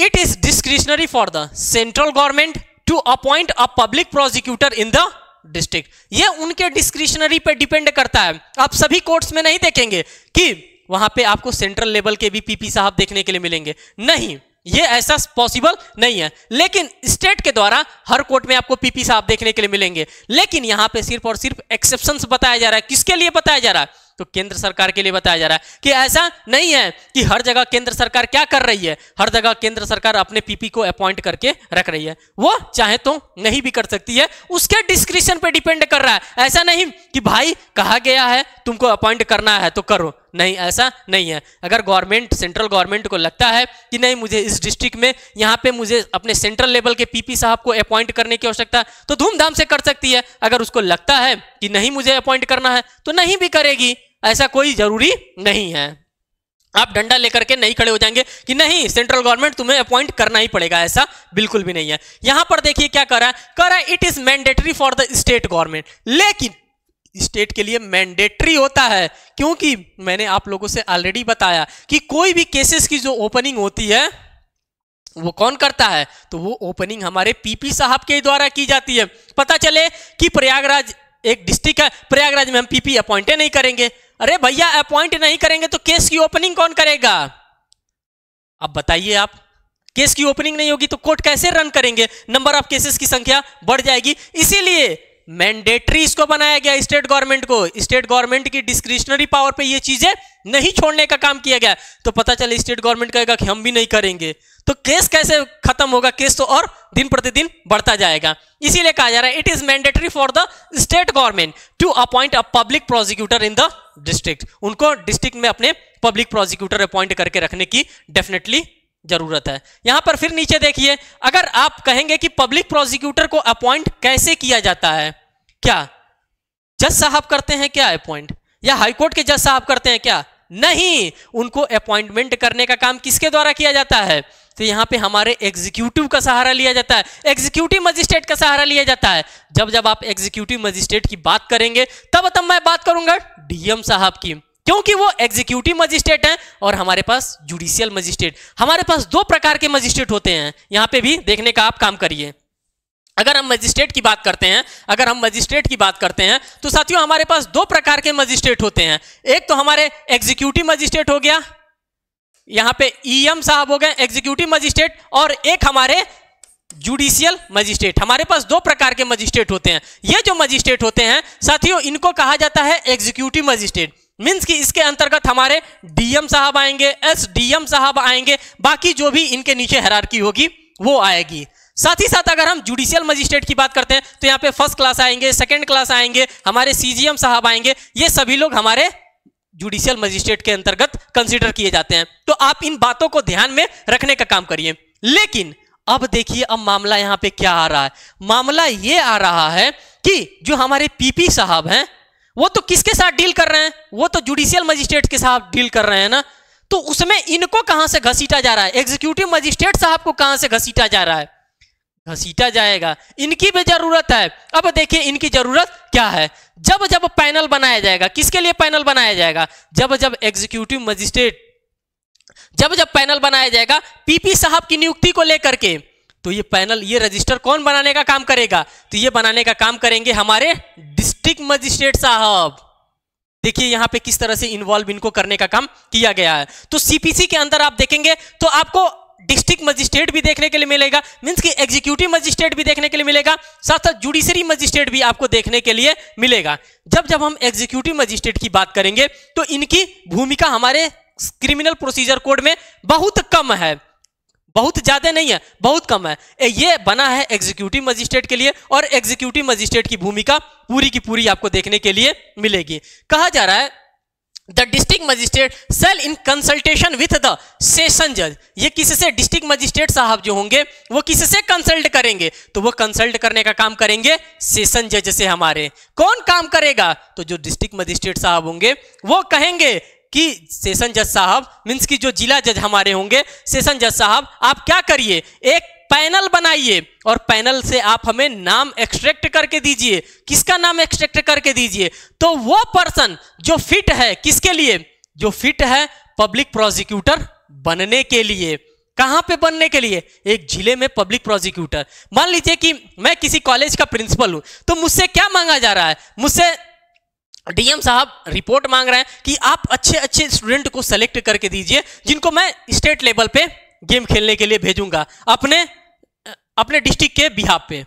it is discretionary for the central government to appoint a पब्लिक प्रोसिक्यूटर in the district. ये उनके डिस्क्रिशनरी पे डिपेंड करता है। आप सभी कोर्ट्स में नहीं देखेंगे कि वहां पे आपको सेंट्रल लेवल के भी पीपी साहब देखने के लिए मिलेंगे, नहीं, ये ऐसा पॉसिबल नहीं है। लेकिन स्टेट के द्वारा हर कोर्ट में आपको पीपी साहब देखने के लिए मिलेंगे। लेकिन यहां पे सिर्फ और सिर्फ एक्सेप्शंस बताया जा रहा है। किसके लिए बताया जा रहा है? तो केंद्र सरकार के लिए बताया जा रहा है कि ऐसा नहीं है कि हर जगह केंद्र सरकार क्या कर रही है, हर जगह केंद्र सरकार अपने पीपी को अपॉइंट करके रख रही है। वो चाहे तो नहीं भी कर सकती है, उसके डिस्क्रिप्शन पे डिपेंड कर रहा है। ऐसा नहीं कि भाई कहा गया है तुमको अपॉइंट करना है तो करो, नहीं, ऐसा नहीं है। अगर गवर्नमेंट, सेंट्रल गवर्नमेंट को लगता है कि नहीं मुझे इस डिस्ट्रिक्ट में यहाँ पे मुझे अपने सेंट्रल लेवल के पीपी साहब को अपॉइंट करने की आवश्यकता है तो धूमधाम से कर सकती है। अगर उसको लगता है कि नहीं मुझे अपॉइंट करना है तो नहीं भी करेगी, ऐसा कोई जरूरी नहीं है। आप डंडा लेकर के नहीं खड़े हो जाएंगे कि नहीं सेंट्रल गवर्नमेंट तुम्हें अपॉइंट करना ही पड़ेगा, ऐसा बिल्कुल भी नहीं है। यहां पर देखिए क्या कर रहा है, it is mandatory for the state government. लेकिन स्टेट के लिए मैंडेटरी होता है, क्योंकि मैंने आप लोगों से ऑलरेडी बताया कि कोई भी केसेस की जो ओपनिंग होती है वो कौन करता है, तो वो ओपनिंग हमारे पीपी साहब के द्वारा की जाती है। पता चले कि प्रयागराज एक डिस्ट्रिक्ट है, प्रयागराज में हम पीपी अपॉइंट नहीं करेंगे। अरे भैया अपॉइंट नहीं करेंगे तो केस की ओपनिंग कौन करेगा? अब बताइए आप, केस की ओपनिंग नहीं होगी तो कोर्ट कैसे रन करेंगे? नंबर ऑफ केसेस की संख्या बढ़ जाएगी। इसीलिए मैंडेटरी इसको बनाया गया स्टेट गवर्नमेंट को। स्टेट गवर्नमेंट की डिस्क्रिशनरी पावर पे ये चीजें नहीं छोड़ने का काम किया गया। तो पता चले स्टेट गवर्नमेंट कहेगा कि हम भी नहीं करेंगे, तो केस कैसे खत्म होगा? केस तो और दिन प्रतिदिन बढ़ता जाएगा। इसीलिए कहा जा रहा है it is mandatory for the state government to appoint a पब्लिक प्रोसिक्यूटर in the district. उनको डिस्ट्रिक्ट में अपने पब्लिक प्रोसिक्यूटर अपॉइंट करके रखने की डेफिनेटली जरूरत है। यहां पर फिर नीचे देखिए, अगर आप कहेंगे कि पब्लिक प्रोसिक्यूटर को अपॉइंट कैसे किया जाता है, क्या जज साहब करते हैं क्या अपॉइंट, या हाईकोर्ट के जज साहब करते हैं क्या? नहीं, उनको अपॉइंटमेंट करने का काम किसके द्वारा किया जाता है? तो यहां पे हमारे एग्जीक्यूटिव का सहारा लिया जाता है, एग्जीक्यूटिव मजिस्ट्रेट का सहारा लिया जाता है। जब जब आप एग्जीक्यूटिव मजिस्ट्रेट की बात करेंगे तब तब मैं बात करूंगा डीएम साहब की, क्योंकि वो एग्जीक्यूटिव मजिस्ट्रेट हैं और हमारे पास जुडिशियल मजिस्ट्रेट, हमारे पास दो प्रकार के मजिस्ट्रेट होते हैं। यहां पे भी देखने का आप काम करिए। अगर हम मजिस्ट्रेट की बात करते हैं, अगर हम मजिस्ट्रेट की बात करते हैं तो साथियों हमारे पास दो प्रकार के मजिस्ट्रेट होते हैं। एक तो हमारे एग्जीक्यूटिव मजिस्ट्रेट हो गया, यहां पे ईएम साहब हो गए एग्जीक्यूटिव मजिस्ट्रेट, और एक हमारे जुडिशियल मजिस्ट्रेट। हमारे पास दो प्रकार के मजिस्ट्रेट होते हैं। ये जो मजिस्ट्रेट होते हैं साथियों इनको कहा जाता है एग्जीक्यूटिव मजिस्ट्रेट, मींस कि इसके अंतर्गत हमारे डीएम साहब आएंगे, एसडीएम साहब आएंगे, बाकी जो भी इनके नीचे हायरार्की होगी वो आएगी। साथ ही साथ अगर हम जुडिशियल मजिस्ट्रेट की बात करते हैं तो यहाँ पे फर्स्ट क्लास आएंगे, सेकंड क्लास आएंगे, हमारे सीजीएम साहब आएंगे, ये सभी लोग हमारे जुडिशियल मजिस्ट्रेट के अंतर्गत कंसीडर किए जाते हैं। तो आप इन बातों को ध्यान में रखने का काम करिए। लेकिन अब देखिए, अब मामला यहाँ पे क्या आ रहा है, मामला ये आ रहा है कि जो हमारे पीपी साहब हैं वो तो किसके साथ डील कर रहे हैं? वो तो जुडिशियल मजिस्ट्रेट के साथ डील कर रहे हैं ना, तो उसमें इनको कहां से घसीटा जा रहा है? एग्जीक्यूटिव मजिस्ट्रेट साहब को कहां से घसीटा जा रहा है? घसीटा जाएगा, इनकी भी जरूरत है। अब देखिए इनकी जरूरत क्या है। जब जब पैनल बनाया जाएगा, किसके लिए पैनल बनाया जाएगा? जब जब एग्जीक्यूटिव मजिस्ट्रेट, जब जब पैनल बनाया जाएगा पीपी साहब की नियुक्ति को लेकर के, तो तो ये पैनल, ये रजिस्टर कौन बनाने का काम करेगा? तो ये बनाने का काम करेंगे हमारे डिस्ट्रिक्ट मजिस्ट्रेट साहब। देखिए यहां पे किस तरह से इन्वॉल्व इनको करने का काम किया गया है। तो सीपीसी के अंदर आप देखेंगे तो आपको डिस्ट्रिक्ट मजिस्ट्रेट भी देखने के लिए मिलेगा, मींस कि एग्जीक्यूटिव मजिस्ट्रेट भी देखने के लिए मिलेगा, साथ साथ जुडिशरी मजिस्ट्रेट भी आपको देखने के लिए मिलेगा। जब जब हम एग्जीक्यूटिव मजिस्ट्रेट की बात करेंगे तो इनकी भूमिका हमारे क्रिमिनल प्रोसीजर कोड में बहुत कम है, बहुत ज्यादा नहीं है, बहुत कम है। ये बना है एग्जीक्यूटिव मजिस्ट्रेट के लिए और एग्जीक्यूटिव मजिस्ट्रेट की भूमिका पूरी की पूरी आपको देखने के लिए मिलेगी। कहा जा रहा है the district magistrate shall in consultation with the session जज। ये किससे? डिस्ट्रिक्ट मजिस्ट्रेट साहब जो होंगे वो किससे कंसल्ट करेंगे? तो वो कंसल्ट करने का काम करेंगे सेशन जज से। हमारे कौन काम करेगा? तो जो डिस्ट्रिक्ट मजिस्ट्रेट साहब होंगे वो कहेंगे कि सेशन जज साहब, मीन्स की जो जिला जज हमारे होंगे, सेशन जज साहब आप क्या करिए, एक पैनल बनाइए और पैनल से आप हमें नाम एक्सट्रैक्ट करके दीजिए। किसका नाम एक्सट्रैक्ट करके दीजिए? तो वो पर्सन जो फिट है, किसके लिए? जो फिट है पब्लिक प्रोसिक्यूटर बनने के लिए। कहां पे बनने के लिए? एक जिले में पब्लिक प्रोसिक्यूटर। मान लीजिए कि मैं किसी कॉलेज का प्रिंसिपल हूं, तो मुझसे क्या मांगा जा रहा है? मुझसे डीएम साहब रिपोर्ट मांग रहे हैं कि आप अच्छे अच्छे स्टूडेंट को सेलेक्ट करके दीजिए जिनको मैं स्टेट लेवल पे गेम खेलने के लिए भेजूंगा अपने अपने डिस्ट्रिक्ट के बिहाफ पे।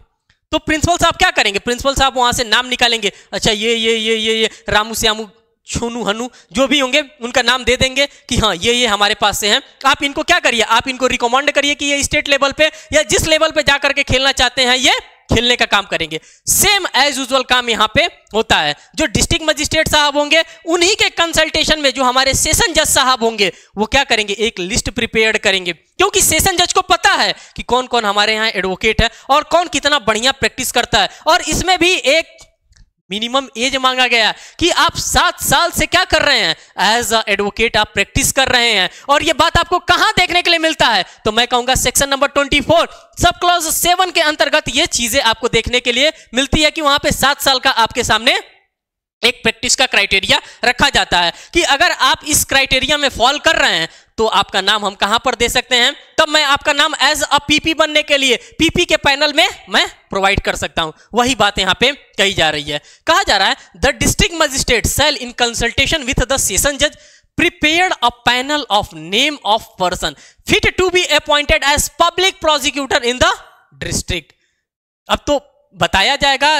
तो प्रिंसिपल साहब क्या करेंगे? प्रिंसिपल साहब वहां से नाम निकालेंगे, अच्छा ये ये ये ये ये रामू श्यामू छोनू हनु जो भी होंगे उनका नाम दे देंगे कि हाँ ये हमारे पास से हैं, आप इनको क्या करिए, आप इनको रिकमेंड करिए कि ये स्टेट लेवल पे या जिस लेवल पे जाकर के खेलना चाहते हैं ये खेलने का काम करेंगे। सेम एज यूजुअल काम यहां पे होता है। जो डिस्ट्रिक्ट मजिस्ट्रेट साहब होंगे उन्हीं के कंसल्टेशन में जो हमारे सेशन जज साहब होंगे वो क्या करेंगे, एक लिस्ट प्रिपेयर करेंगे, क्योंकि सेशन जज को पता है कि कौन कौन हमारे यहाँ एडवोकेट है और कौन कितना बढ़िया प्रैक्टिस करता है। और इसमें भी एक मिनिमम एज मांगा गया कि आप 7 साल से क्या कर रहे हैं, एज अ एडवोकेट आप प्रैक्टिस कर रहे हैं। और यह बात आपको कहां देखने के लिए मिलता है? तो मैं कहूंगा सेक्शन नंबर 24 सब क्लॉज 7 के अंतर्गत ये चीजें आपको देखने के लिए मिलती है कि वहां पे 7 साल का आपके सामने एक प्रैक्टिस का क्राइटेरिया रखा जाता है कि अगर आप इस क्राइटेरिया में फॉल कर रहे हैं तो आपका नाम हम कहां पर दे सकते हैं, तब मैं आपका नाम एज अ पीपी बनने के लिए पीपी के पैनल में मैं प्रोवाइड कर सकता हूं। वही बात यहां पे कही जा रही है। कहा जा रहा है the district magistrate shall in consultation with the session जज prepared a panel of name of person fit to be appointed as पब्लिक प्रोसिक्यूटर in the district. अब तो बताया जाएगा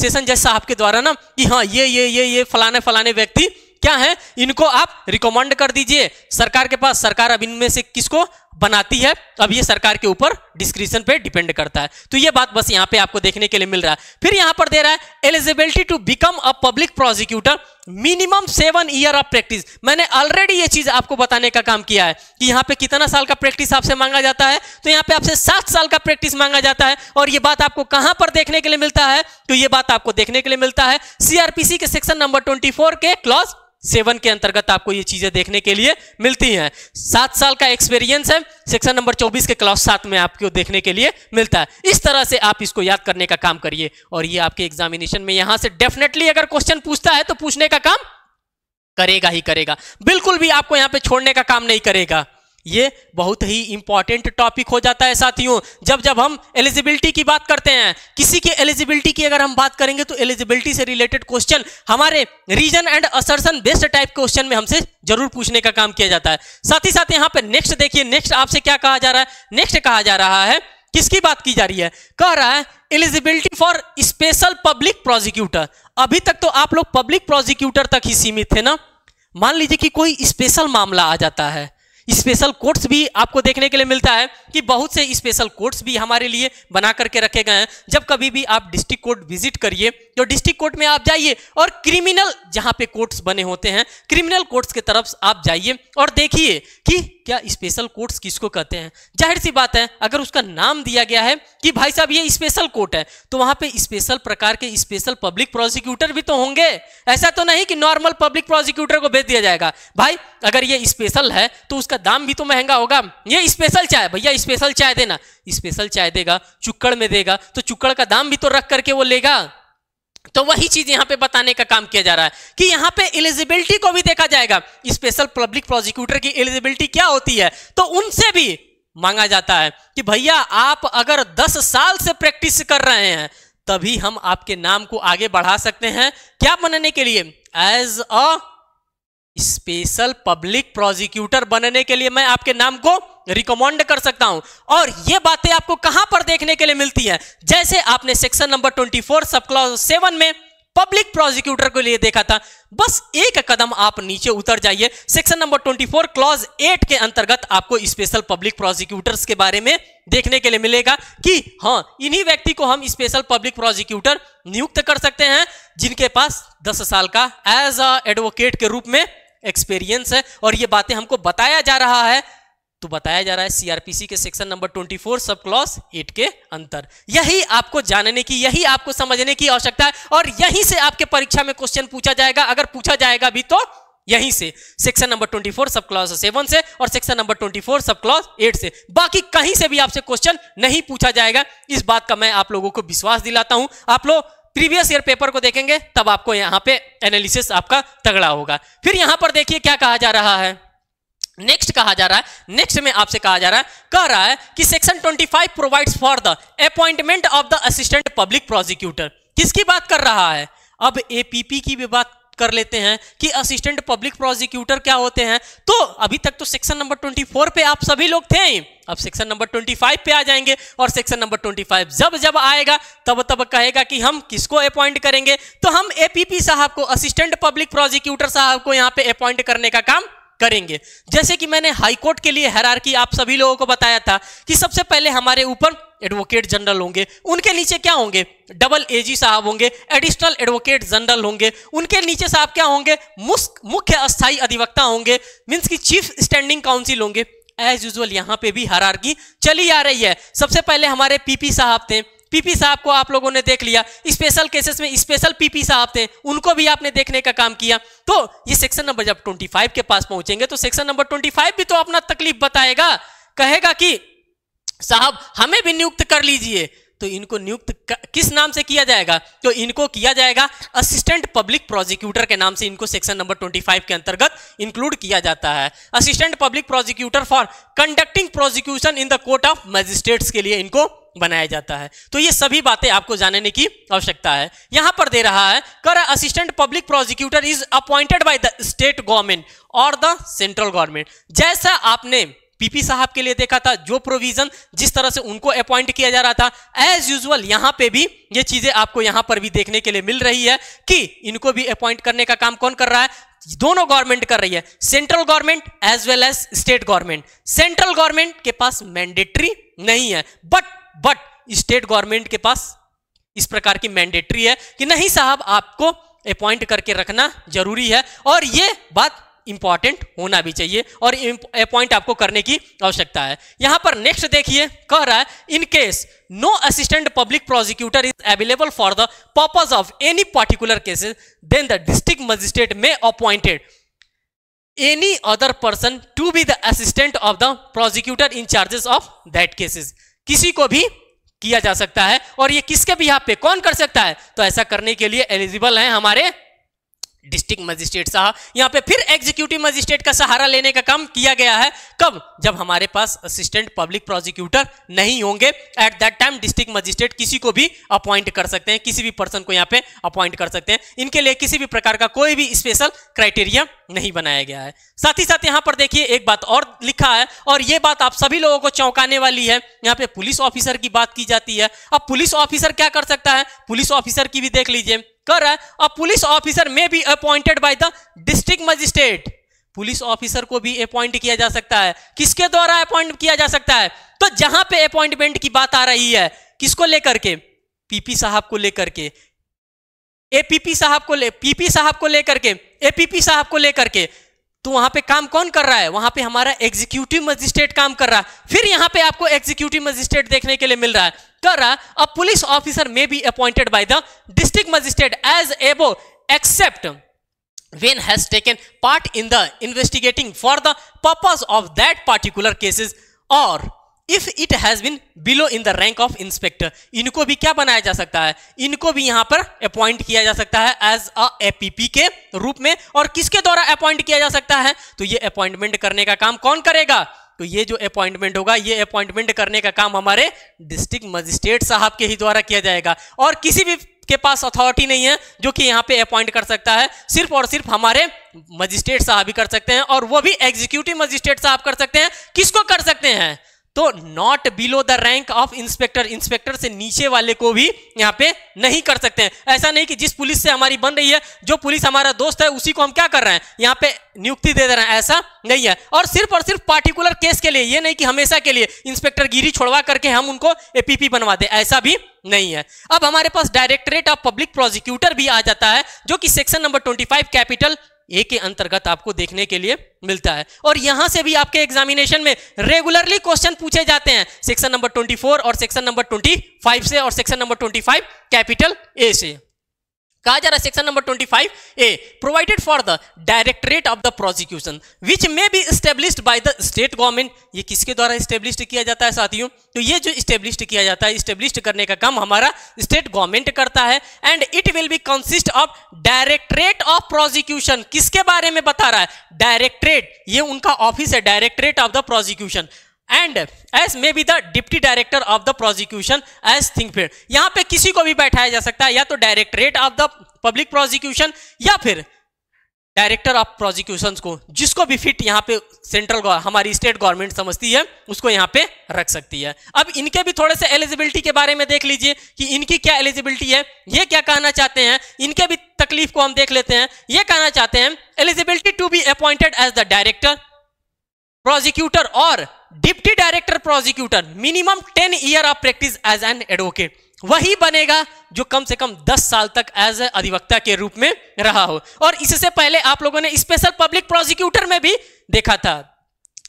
सेशन जज साहब के द्वारा ना कि हाँ ये फलाने फलाने व्यक्ति क्या है, इनको आप रिकमेंड कर दीजिए सरकार के पास। सरकार अब इनमें से किसको बनाती है, अब ये सरकार के ऊपर डिस्क्रिप्शन पे डिपेंड करता है। तो ये बात बस यहाँ पे आपको देखने के लिए मिल रहा है। फिर यहाँ पर दे रहा है eligibility to become a पब्लिक प्रोसिक्यूटर minimum 7 year of practice. मैंने ऑलरेडी ये चीज आपको बताने का काम किया है कि यहाँ पे कितना साल का प्रैक्टिस आपसे मांगा जाता है, तो यहाँ पे आपसे 7 साल का प्रैक्टिस मांगा जाता है। और ये बात आपको कहां पर देखने के लिए मिलता है? तो ये बात आपको देखने के लिए मिलता है सीआरपीसी के सेक्शन नंबर 24 के क्लॉज 7 के अंतर्गत आपको ये चीजें देखने के लिए मिलती हैं। 7 साल का एक्सपीरियंस है सेक्शन नंबर 24 के क्लॉज 7 में आपको देखने के लिए मिलता है। इस तरह से आप इसको याद करने का काम करिए और ये आपके एग्जामिनेशन में यहां से डेफिनेटली अगर क्वेश्चन पूछता है तो पूछने का काम करेगा ही करेगा, बिल्कुल भी आपको यहां पे छोड़ने का काम नहीं करेगा। ये बहुत ही इंपॉर्टेंट टॉपिक हो जाता है साथियों। जब जब हम एलिजिबिलिटी की बात करते हैं, किसी के एलिजिबिलिटी की अगर हम बात करेंगे तो एलिजिबिलिटी से रिलेटेड क्वेश्चन हमारे reason and assertion based type question में हमसे जरूर पूछने का काम किया जाता है। साथ ही साथ यहां पे नेक्स्ट देखिए, नेक्स्ट आपसे क्या कहा जा रहा है, नेक्स्ट कहा जा रहा है, किसकी बात की जा रही है? कह रहा है eligibility for special पब्लिक प्रोसिक्यूटर। अभी तक तो आप लोग पब्लिक प्रोसिक्यूटर तक ही सीमित थे ना। मान लीजिए कि कोई स्पेशल मामला आ जाता है, स्पेशल कोर्ट्स भी आपको देखने के लिए मिलता है कि बहुत से स्पेशल कोर्ट्स भी हमारे लिए बना करके रखे गए हैं। जब कभी भी आप डिस्ट्रिक्ट कोर्ट विजिट करिए तो डिस्ट्रिक्ट कोर्ट में आप जाइए और क्रिमिनल जहां पे कोर्ट्स बने होते हैं क्रिमिनल कोर्ट्स के तरफ आप जाइए और देखिए कि क्या स्पेशल कोर्ट्स किसको कहते हैं। जाहिर सी बात है अगर उसका नाम दिया गया है कि भाई साहब ये स्पेशल कोर्ट है तो वहां पे स्पेशल प्रकार के स्पेशल पब्लिक प्रोसिक्यूटर भी तो होंगे। ऐसा तो नहीं कि नॉर्मल पब्लिक प्रोसिक्यूटर को भेज दिया जाएगा। भाई अगर ये स्पेशल है तो उसका दाम भी तो महंगा होगा। ये स्पेशल चाय, भैया स्पेशल चाय देना, स्पेशल चाय देगा चुक्कड़ में देगा तो चुक्कड़ का दाम भी तो रख करके वो लेगा। तो वही चीज यहां पे बताने का काम किया जा रहा है कि यहां पे एलिजिबिलिटी को भी देखा जाएगा, स्पेशल पब्लिक प्रोसिक्यूटर की एलिजिबिलिटी क्या होती है, तो उनसे भी मांगा जाता है कि भैया आप अगर 10 साल से प्रैक्टिस कर रहे हैं तभी हम आपके नाम को आगे बढ़ा सकते हैं क्या बनने के लिए, as a special पब्लिक प्रोसिक्यूटर बनने के लिए मैं आपके नाम को रिकमेंड कर सकता हूं। और ये बातें आपको कहां पर देखने के लिए मिलती है, जैसे आपने सेक्शन नंबर 24 सब क्लॉज 7 में पब्लिक प्रोसिक्यूटर के लिए देखा था, बस एक कदम आप नीचे उतर जाइए, सेक्शन नंबर 24 क्लॉज 8 के अंतर्गत आपको स्पेशल पब्लिक प्रोसिक्यूटर्स के बारे में देखने के लिए मिलेगा कि हाँ इन्हीं व्यक्ति को हम स्पेशल पब्लिक प्रोसिक्यूटर नियुक्त कर सकते हैं जिनके पास 10 साल का एज अ एडवोकेट के रूप में एक्सपीरियंस है। और ये बातें हमको बताया जा रहा है, तो बताया जा रहा है सीआरपीसी के सेक्शन नंबर 24 सब क्लॉज 8 के अंतर। यही आपको जानने की, यही आपको समझने की आवश्यकता है और यहीं से आपके परीक्षा में क्वेश्चन पूछा जाएगा, अगर पूछा जाएगा भी तो यहीं से, सेक्शन नंबर 24 सब क्लॉज 7 से और सेक्शन नंबर 24 सब क्लॉज 8 से। बाकी कहीं से भी आपसे क्वेश्चन नहीं पूछा जाएगा, इस बात का मैं आप लोगों को विश्वास दिलाता हूं। आप लोग प्रीवियस ईयर पेपर को देखेंगे तब आपको यहां पे एनालिसिस आपका तगड़ा होगा। फिर यहां पर देखिए क्या कहा जा रहा है, नेक्स्ट कहा जा रहा है, नेक्स्ट में आपसे कहा जा रहा है, कह रहा है कि section 25 provides for the appointment of the assistant पब्लिक प्रोसिक्यूटर। किसकी बात कर रहा है, अब एपीपी की भी बात कर लेते हैं कि असिस्टेंट पब्लिक प्रोसिक्यूटर क्या होते हैं। तो अभी तक तो सेक्शन नंबर 24 पे आप सभी लोग थे, अब सेक्शन नंबर 25 पे आ जाएंगे और सेक्शन नंबर 25 जब आएगा तब कहेगा कि हम किसको अपॉइंट करेंगे, तो हम एपीपी साहब को, असिस्टेंट पब्लिक प्रोसिक्यूटर साहब को यहां पे अपॉइंट करने का काम करेंगे। जैसे कि मैंने हाईकोर्ट के लिए हायरार्की आप सभी लोगों को बताया था कि सबसे पहले हमारे ऊपर एडवोकेट जनरल होंगे, उनके नीचे क्या होंगे, डबल एजी साहब होंगे, एडिशनल एडवोकेट जनरल होंगे, उनके नीचे साहब क्या होंगे, मुख्य स्थायी अधिवक्ता होंगे, मींस कि चीफ स्टैंडिंग काउंसिल होंगे। एज यूजुअल यहां पे भी हायरार्की चली आ रही है। सबसे पहले हमारे पीपी साहब थे, पीपी साहब को आप लोगों ने देख लिया, स्पेशल केसेस में स्पेशल पीपी साहब थे, उनको भी आपने देखने का काम किया। तो ये सेक्शन नंबर जब 25 के पास पहुंचेंगे तो सेक्शन नंबर 25 भी तो अपना तकलीफ बताएगा, कहेगा कि साहब हमें भी नियुक्त कर लीजिए। तो इनको नियुक्त किस नाम से किया जाएगा, तो इनको किया जाएगा असिस्टेंट पब्लिक प्रोसिक्यूटर के नाम से। इनको सेक्शन नंबर 25 के अंतर्गत इंक्लूड किया जाता है, assistant पब्लिक प्रोसिक्यूटर for conducting prosecution in the court of magistrates के लिए इनको बनाया जाता है। तो ये सभी बातें आपको जानने की आवश्यकता है। यहां पर दे रहा है कर assistant पब्लिक प्रोसिक्यूटर is appointed by the state government or the central government. जैसा आपने पीपी साहब के लिए देखा था, जो प्रोविजन जिस तरह से उनको अपॉइंट किया जा रहा था, एज यूजुअल यहां पे भी ये चीजें आपको यहां पर भी देखने के लिए मिल रही है कि इनको भी अपॉइंट करने का काम कौन कर रहा है, दोनों गवर्नमेंट कर रही है, central government as well as state government. Central government के पास मैंडेटरी नहीं है, बट स्टेट गवर्नमेंट के पास इस प्रकार की मैंडेटरी है कि नहीं साहब आपको अपॉइंट करके रखना जरूरी है, और ये बात इंपॉर्टेंट होना भी चाहिए और अपॉइंट आपको करने की आवश्यकता है। यहां पर नेक्स्ट देखिए कह रहा है in case no assistant पब्लिक प्रोसिक्यूटर is available for the purpose of any particular cases then the district magistrate may appointed any other person to be the assistant of the prosecutor in charges of that cases. किसी को भी किया जा सकता है और ये किसके भी यहाँ पे कौन कर सकता है, तो ऐसा करने के लिए एलिजिबल है हमारे डिस्ट्रिक्ट मजिस्ट्रेट साहब। यहां पे फिर एग्जीक्यूटिव मजिस्ट्रेट का सहारा लेने का काम किया गया है, कब, जब हमारे पास असिस्टेंट पब्लिक प्रोसिक्यूटर नहीं होंगे, at that time district magistrate किसी को भी अपॉइंट कर सकते हैं, किसी भी पर्सन को यहां पे अपॉइंट कर सकते हैं। इनके लिए किसी भी प्रकार का कोई भी स्पेशल क्राइटेरिया नहीं बनाया गया है। साथ ही साथ यहां पर देखिए एक बात और लिखा है और यह बात आप सभी लोगों को चौंकाने वाली है, यहाँ पे पुलिस ऑफिसर की बात की जाती है। अब पुलिस ऑफिसर क्या कर सकता है, पुलिस ऑफिसर की भी देख लीजिए, कर रहा है और police officer may be appointed by the district magistrate. Police officer को भी अपॉइंट किया जा सकता है, किसके द्वारा अपॉइंट किया जा सकता है, तो जहां पे अपॉइंटमेंट की बात आ रही है किसको लेकर के, पीपी साहब को लेकर के, एपीपी साहब को पीपी साहब को लेकर के, एपीपी साहब को लेकर के, तो वहां पे काम कौन कर रहा है, वहां पे हमारा एग्जीक्यूटिव मजिस्ट्रेट काम कर रहा है। फिर यहां पे आपको एग्जीक्यूटिव मजिस्ट्रेट देखने के लिए मिल रहा है, कर रहा है a police officer may be appointed by the district magistrate as above except when has taken part in the investigating for the purpose of that particular cases or if it has been below in the rank of inspector। इनको भी क्या बनाया जा सकता है, इनको भी यहां पर अपॉइंट किया जा सकता है एज अ एपीपी के रूप में, और किसके द्वारा अपॉइंट किया जा सकता है, तो ये अपॉइंटमेंट करने का काम कौन करेगा, तो ये जो अपॉइंटमेंट होगा, ये अपॉइंटमेंट करने का काम हमारे डिस्ट्रिक्ट मजिस्ट्रेट साहब के ही द्वारा किया जाएगा, और किसी भी के पास अथॉरिटी नहीं है जो कि यहाँ पे अपॉइंट कर सकता है, सिर्फ और सिर्फ हमारे मजिस्ट्रेट साहब ही कर सकते हैं, और वो भी एग्जीक्यूटिव मजिस्ट्रेट साहब कर सकते हैं। किसको कर सकते हैं? तो not below the rank of inspector, inspector से नीचे वाले को भी यहाँ पे नहीं कर सकते हैं। ऐसा नहीं कि जिस पुलिस से हमारी बन रही है, जो पुलिस हमारा दोस्त है, उसी को हम क्या कर रहे हैं, यहाँ पे नियुक्ति दे रहे हैं, ऐसा नहीं है। और सिर्फ पार्टिकुलर केस के लिए, ये नहीं कि हमेशा के लिए इंस्पेक्टर गिरी छोड़वा करके हम उनको एपीपी बनवा दे, ऐसा भी नहीं है। अब हमारे पास डायरेक्टरेट ऑफ पब्लिक प्रोसिक्यूटर भी आ जाता है, जो कि सेक्शन नंबर 25 कैपिटल ए के अंतर्गत आपको देखने के लिए मिलता है, और यहां से भी आपके एग्जामिनेशन में रेगुलरली क्वेश्चन पूछे जाते हैं सेक्शन नंबर 24 और सेक्शन नंबर 25 से, और सेक्शन नंबर 25 कैपिटल ए से। कहा जा रहा है section number 25 A provided for the directorate of the prosecution which may be established by the state government. ये किसके द्वारा एस्टेब्लिश्ड किया जाता है साथियों? तो ये जो एस्टेब्लिश्ड किया जाता है, एस्टेब्लिश्ड करने का काम हमारा स्टेट गवर्नमेंट करता है। And it will be consist of directorate of prosecution. किसके बारे में बता रहा है? डायरेक्टरेट, ये उनका ऑफिस है, directorate of the prosecution. And as may be the deputy director of the prosecution as think fit. यहां पे किसी को भी बैठाया जा सकता है, या तो directorate of the public prosecution या फिर डायरेक्टर ऑफ प्रोसिक्यूशन को, जिसको भी फिट यहाँ पे सेंट्रल हमारी स्टेट गवर्नमेंट समझती है उसको यहाँ पे रख सकती है। अब इनके भी थोड़े से एलिजिबिलिटी के बारे में देख लीजिए कि इनकी क्या एलिजिबिलिटी है, ये क्या कहना चाहते हैं, इनके भी तकलीफ को हम देख लेते हैं। ये कहना चाहते हैं eligibility to be appointed as the director prosecutor or deputy director prosecutor, minimum 10 year of practice as an advocate. वही बनेगा जो कम से कम 10 साल तक एज अधिवक्ता के रूप में रहा हो, और इससे पहले आप लोगों ने स्पेशल पब्लिक प्रोसिक्यूटर में भी देखा था,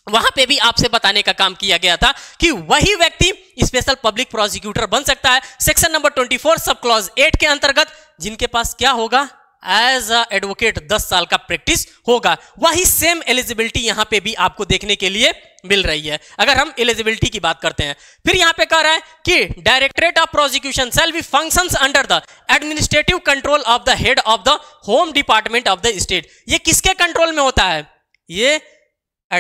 वहां पे भी आपसे बताने का काम किया गया था कि वही व्यक्ति स्पेशल पब्लिक प्रोसिक्यूटर बन सकता है सेक्शन नंबर 24 सब क्लॉज 8 के अंतर्गत, जिनके पास क्या होगा एज अ एडवोकेट 10 साल का प्रैक्टिस होगा। वही सेम एलिजिबिलिटी यहां पे भी आपको देखने के लिए मिल रही है। अगर हम एलिजिबिलिटी की बात करते हैं, फिर यहां पे कह रहा है कि directorate of prosecution shall be functions under the administrative control of the head of the home department of the state. ये किसके कंट्रोल में होता है? ये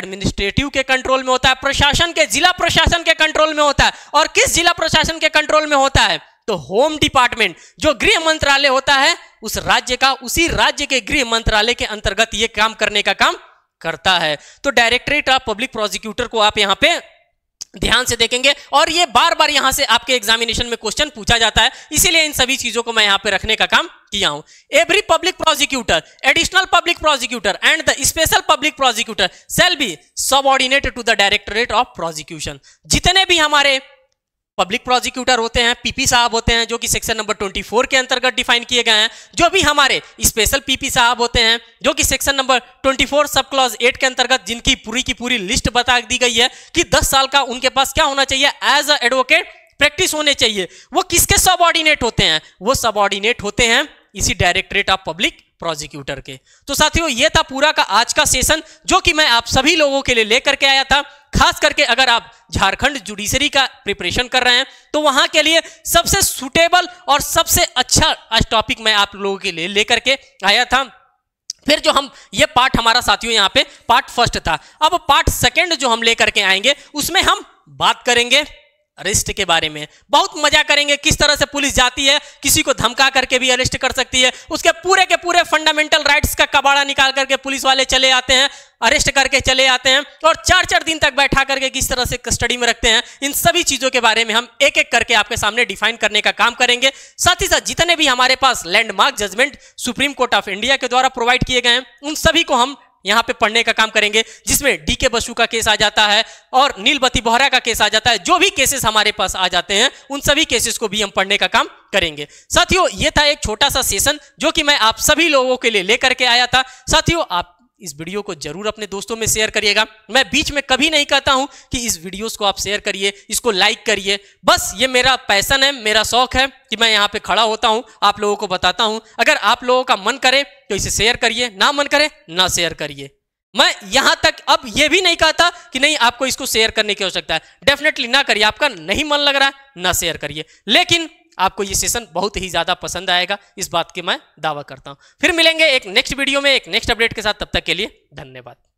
एडमिनिस्ट्रेटिव के कंट्रोल में होता है, प्रशासन के, जिला प्रशासन के कंट्रोल में होता है। और किस जिला प्रशासन के कंट्रोल में होता है? तो होम डिपार्टमेंट, जो गृह मंत्रालय होता है उस राज्य का, उसी राज्य के गृह मंत्रालय के अंतर्गत ये काम करने का काम करता है। तो डायरेक्टरेट ऑफ पब्लिक प्रोसिक्यूटर को आप यहां पे ध्यान से देखेंगे, और ये बार बार यहां से आपके एग्जामिनेशन में क्वेश्चन पूछा जाता है, इसीलिए इन सभी चीजों को मैं यहां पे रखने का काम किया हूं। Every पब्लिक प्रोसिक्यूटर, additional पब्लिक प्रोसिक्यूटर and the special पब्लिक प्रोसिक्यूटर shall be subordinated to the directorate of prosecution. जितने भी हमारे पब्लिक प्रोसिक्यूटर होते हैं, पीपी साहब होते हैं, जो कि सेक्शन नंबर 24 के अंतर्गत डिफाइन किए गए हैं, जो भी हमारे स्पेशल पीपी साहब होते हैं, जो कि सेक्शन नंबर 24 सब क्लॉज 8 के अंतर्गत, जिनकी पूरी की पूरी लिस्ट बता दी गई है कि 10 साल का उनके पास क्या होना चाहिए, एज अ एडवोकेट प्रैक्टिस होने चाहिए, वो किसके सबऑर्डिनेट होते हैं? वो सबऑर्डिनेट होते हैं इसी डायरेक्टरेट ऑफ पब्लिक प्रोसिक्यूटर के। तो साथियों, ये था पूरा का आज का सेशन, जो कि मैं आप सभी लोगों के लिए लेकर के आया था। खास करके अगर आप झारखंड जुडिशरी का प्रिपरेशन कर रहे हैं तो वहां के लिए सबसे सूटेबल और सबसे अच्छा आज टॉपिक मैं आप लोगों के लिए लेकर के आया था। फिर जो हम ये पार्ट हमारा साथियों यहाँ पे पार्ट फर्स्ट था। अब पार्ट सेकंड जो हम लेकर के आएंगे, उसमें हम बात करेंगे अरेस्ट के बारे में। बहुत मजा करेंगे, किस तरह से पुलिस जाती है, किसी को धमका करके भी अरेस्ट कर सकती है, उसके पूरे के पूरे फंडामेंटल राइट्स का कबाड़ा निकाल करके पुलिस वाले चले आते हैं, अरेस्ट करके चले आते हैं, और 4-4 दिन तक बैठा करके किस तरह से कस्टडी में रखते हैं। इन सभी चीजों के बारे में हम एक एक करके आपके सामने डिफाइन करने का काम करेंगे। साथ ही साथ जितने भी हमारे पास landmark judgement supreme court of India के द्वारा प्रोवाइड किए गए हैं, उन सभी को हम यहाँ पे पढ़ने का काम करेंगे, जिसमें डीके बसु का केस आ जाता है और नीलवंती बोहरा का केस आ जाता है। जो भी केसेस हमारे पास आ जाते हैं, उन सभी केसेस को भी हम पढ़ने का काम करेंगे। साथियों, ये था एक छोटा सा सेशन जो कि मैं आप सभी लोगों के लिए लेकर के आया था। साथियों, आप इस वीडियो को जरूर अपने दोस्तों में शेयर करिएगा। मैं बीच में कभी नहीं कहता हूं कि इस वीडियोस को आप शेयर करिए, इसको लाइक करिए, बस ये मेरा पैशन है, मेरा शौक है कि मैं यहाँ पे खड़ा होता हूं, आप लोगों को बताता हूं। अगर आप लोगों का मन करे तो इसे शेयर करिए, ना मन करे ना शेयर करिए। मैं यहां तक अब यह भी नहीं कहता कि नहीं आपको इसको शेयर करने की आवश्यकता है, डेफिनेटली ना करिए, आपका नहीं मन लग रहा है ना शेयर करिए, लेकिन आपको ये सेशन बहुत ही ज्यादा पसंद आएगा, इस बात की मैं दावा करता हूं। फिर मिलेंगे एक नेक्स्ट वीडियो में एक नेक्स्ट अपडेट के साथ, तब तक के लिए धन्यवाद।